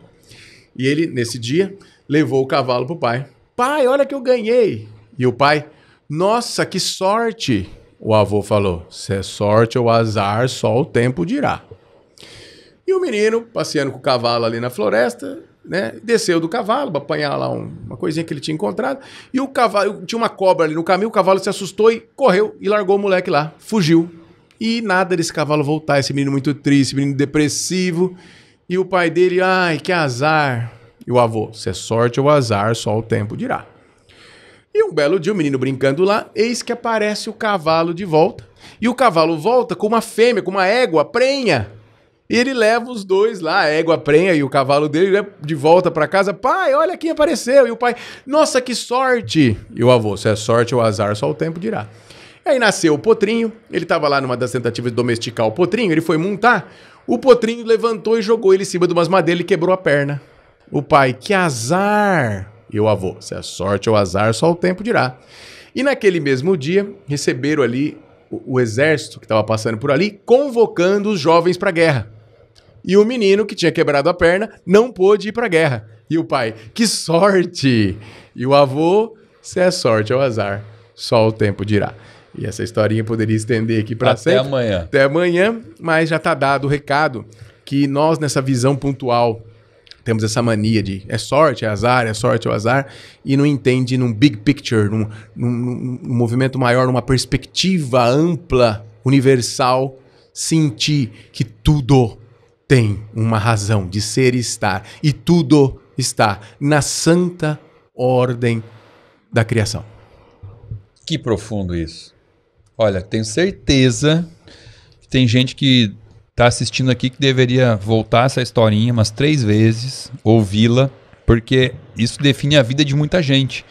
E ele, nesse dia, levou o cavalo pro pai. Pai, olha que eu ganhei. E o pai, nossa, que sorte. O avô falou, se é sorte ou azar, só o tempo dirá. E o menino, passeando com o cavalo ali na floresta, né, desceu do cavalo para apanhar lá uma coisinha que ele tinha encontrado. E o cavalo, tinha uma cobra ali no caminho, o cavalo se assustou e correu e largou o moleque lá, fugiu. E nada desse cavalo voltar, esse menino muito triste, esse menino depressivo. E o pai dele, ai, que azar. E o avô, se é sorte ou azar, só o tempo dirá. E um belo dia, o menino brincando lá, eis que aparece o cavalo de volta. E o cavalo volta com uma fêmea, com uma égua, prenha. E ele leva os dois lá, a égua, a prenha e o cavalo dele, de volta para casa. Pai, olha quem apareceu. E o pai, nossa, que sorte. E o avô, se é sorte ou azar, só o tempo dirá. E aí nasceu o potrinho. Ele estava lá numa das tentativas de domesticar o potrinho. Ele foi montar. O potrinho levantou e jogou ele em cima de umas madeiras e quebrou a perna. O pai, que azar. E o avô, se é sorte ou azar, só o tempo dirá. E naquele mesmo dia, receberam ali o exército que estava passando por ali, convocando os jovens para a guerra. E o menino que tinha quebrado a perna não pôde ir para a guerra. E o pai, que sorte! E o avô, se é sorte ou azar, só o tempo dirá. E essa historinha poderia estender aqui para sempre. Até amanhã. Até amanhã, mas já está dado o recado que nós, nessa visão pontual, temos essa mania de é sorte, é azar, é sorte ou azar, e não entende num big picture, num movimento maior, numa perspectiva ampla, universal, sentir que tudo tem uma razão de ser e estar. E tudo está na santa ordem da criação. Que profundo isso. Olha, tenho certeza que tem gente que está assistindo aqui que deveria voltar essa historinha umas 3 vezes, ouvi-la, porque isso define a vida de muita gente.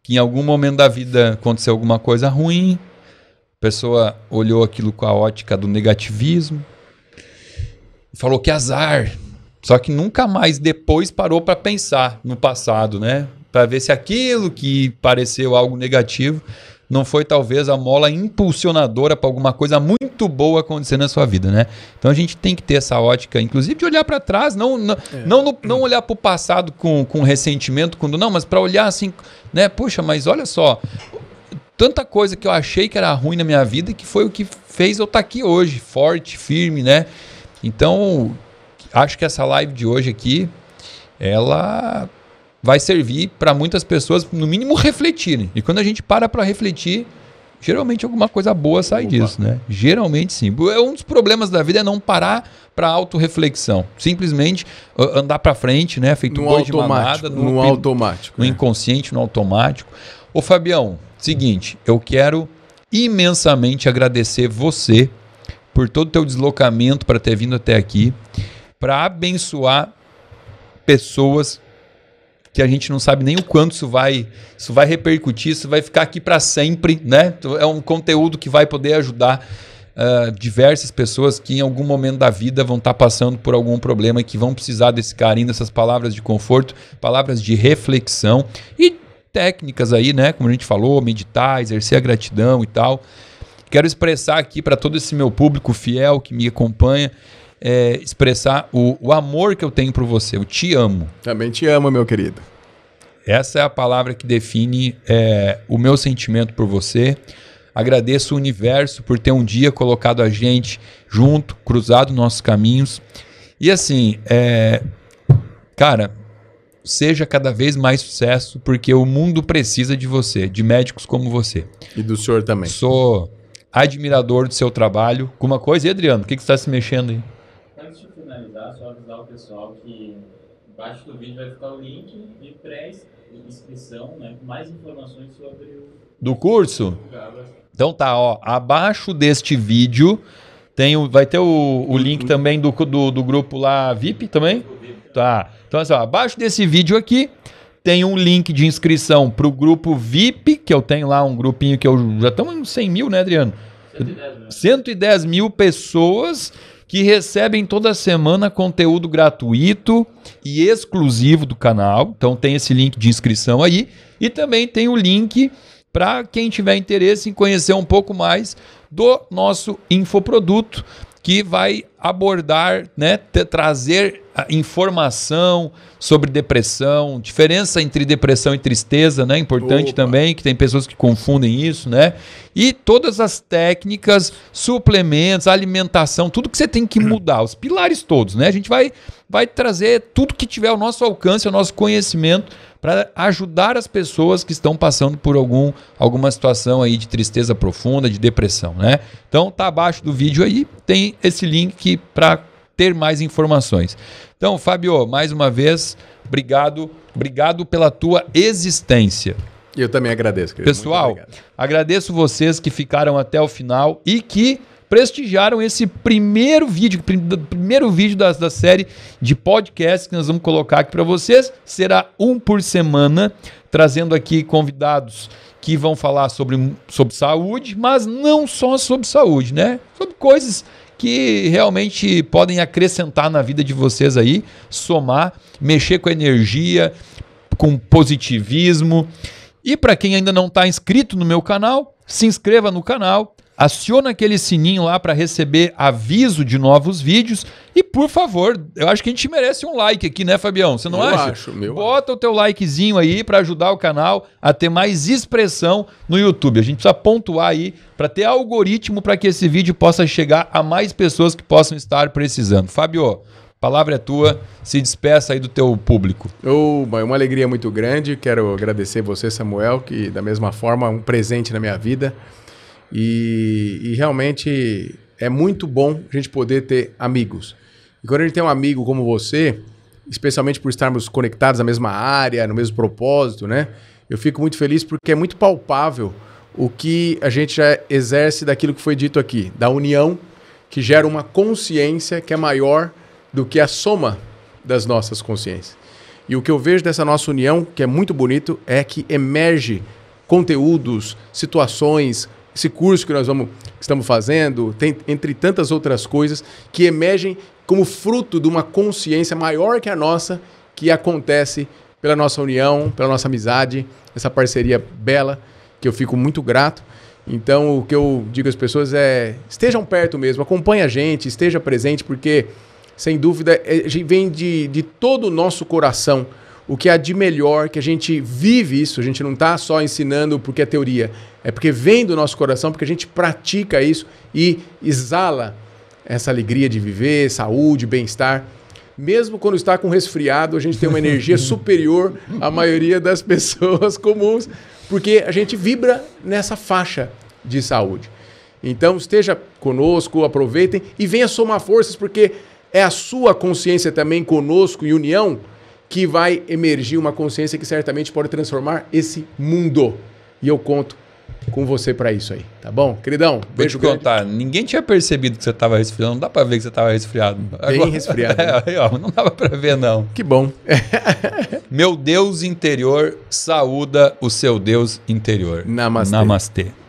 Que em algum momento da vida aconteceu alguma coisa ruim, a pessoa olhou aquilo com a ótica do negativismo, falou que azar, só que nunca mais depois parou para pensar no passado, né? Para ver se aquilo que pareceu algo negativo não foi talvez a mola impulsionadora para alguma coisa muito boa acontecer na sua vida, né? Então a gente tem que ter essa ótica, inclusive de olhar para trás, não olhar para o passado com ressentimento, mas para olhar assim, né? Puxa, mas olha só, tanta coisa que eu achei que era ruim na minha vida que foi o que fez eu estar aqui hoje, forte, firme, né? Então, acho que essa live de hoje aqui, ela vai servir para muitas pessoas, no mínimo, refletirem. E quando a gente para para refletir, geralmente alguma coisa boa sai disso, né? Geralmente sim. Um dos problemas da vida é não parar para autorreflexão. Simplesmente andar para frente, né? Feito um boi de manada. No automático. No inconsciente, no automático. Ô Fabião, seguinte, eu quero imensamente agradecer você por todo o teu deslocamento para ter vindo até aqui, para abençoar pessoas que a gente não sabe nem o quanto isso vai repercutir, isso vai ficar aqui para sempre, né? É um conteúdo que vai poder ajudar diversas pessoas que em algum momento da vida vão estar passando por algum problema e que vão precisar desse carinho, dessas palavras de conforto, palavras de reflexão e técnicas aí, né? Como a gente falou, meditar, exercer a gratidão e tal. Quero expressar aqui para todo esse meu público fiel que me acompanha, expressar o amor que eu tenho por você. Eu te amo. Também te amo, meu querido. Essa é a palavra que define o meu sentimento por você. Agradeço o universo por ter um dia colocado a gente junto, cruzado nossos caminhos. E assim, cara, seja cada vez mais sucesso, porque o mundo precisa de você, de médicos como você. E do senhor também. Sou admirador do seu trabalho. Alguma coisa? E, Adriano, o que, que você está se mexendo aí? Antes de finalizar, só avisar o pessoal que embaixo do vídeo vai ficar o link de pré-inscrição, né? Mais informações sobre o... do curso? Então tá, ó, abaixo deste vídeo tem o, vai ter o link também do grupo lá VIP também? Tá. Então assim, ó, abaixo desse vídeo aqui tem um link de inscrição para o grupo VIP, que eu tenho lá um grupinho que eu... Já estamos em 100 mil, né, Adriano? 110 mil. 110 mil pessoas que recebem toda semana conteúdo gratuito e exclusivo do canal. Então tem esse link de inscrição aí. E também tem o link para quem tiver interesse em conhecer um pouco mais do nosso infoproduto, que vai abordar, né, trazer informação sobre depressão, diferença entre depressão e tristeza, né, importante. Opa. Também, que tem pessoas que confundem isso, né, e todas as técnicas, suplementos, alimentação, tudo que você tem que mudar, os pilares todos, né, a gente vai trazer tudo que tiver ao nosso alcance, ao nosso conhecimento, para ajudar as pessoas que estão passando por alguma situação aí de tristeza profunda, de depressão, né? Então tá abaixo do vídeo aí, tem esse link para ter mais informações. Então, Fábio, mais uma vez, obrigado pela tua existência. Eu também agradeço, querido. Pessoal, agradeço vocês que ficaram até o final e que prestigiaram esse primeiro vídeo da série de podcast que nós vamos colocar aqui para vocês. Será um por semana, trazendo aqui convidados que vão falar sobre saúde, mas não só sobre saúde, né? Sobre coisas que realmente podem acrescentar na vida de vocês aí, somar, mexer com energia, com positivismo. E para quem ainda não está inscrito no meu canal, se inscreva no canal, aciona aquele sininho lá para receber aviso de novos vídeos e, por favor, eu acho que a gente merece um like aqui, né, Fabião? Você não acha? Bota o teu likezinho aí para ajudar o canal a ter mais expressão no YouTube. A gente precisa pontuar aí para ter algoritmo para que esse vídeo possa chegar a mais pessoas que possam estar precisando. Fábio, palavra é tua, se despeça aí do teu público. Oh, uma alegria muito grande, quero agradecer você, Samuel, que da mesma forma é um presente na minha vida. E realmente é muito bom a gente poder ter amigos. E quando a gente tem um amigo como você, especialmente por estarmos conectados na mesma área, no mesmo propósito, né? Eu fico muito feliz porque é muito palpável o que a gente já exerce daquilo que foi dito aqui, da união que gera uma consciência que é maior do que a soma das nossas consciências. E o que eu vejo dessa nossa união, que é muito bonito, é que emerge conteúdos, situações... Esse curso que nós estamos fazendo, tem, entre tantas outras coisas, que emergem como fruto de uma consciência maior que a nossa, que acontece pela nossa união, pela nossa amizade, essa parceria bela, que eu fico muito grato. Então, o que eu digo às pessoas é, estejam perto mesmo, acompanhe a gente, esteja presente, porque, sem dúvida, vem de todo o nosso coração o que há de melhor, que a gente vive isso, a gente não está só ensinando porque é teoria, é porque vem do nosso coração, porque a gente pratica isso e exala essa alegria de viver, saúde, bem-estar. Mesmo quando está com resfriado, a gente tem uma energia superior à maioria das pessoas comuns, porque a gente vibra nessa faixa de saúde. Então esteja conosco, aproveitem e venha somar forças, porque é a sua consciência também conosco em união que vai emergir uma consciência que certamente pode transformar esse mundo. E eu conto com você para isso aí, tá bom? Queridão, beijo grande. Vou te contar, ninguém tinha percebido que você estava resfriado, não dá para ver que você estava resfriado. Bem agora, resfriado. Né? Ó, não dava para ver, não. Que bom. Meu Deus interior, saúda o seu Deus interior. Namastê. Namastê.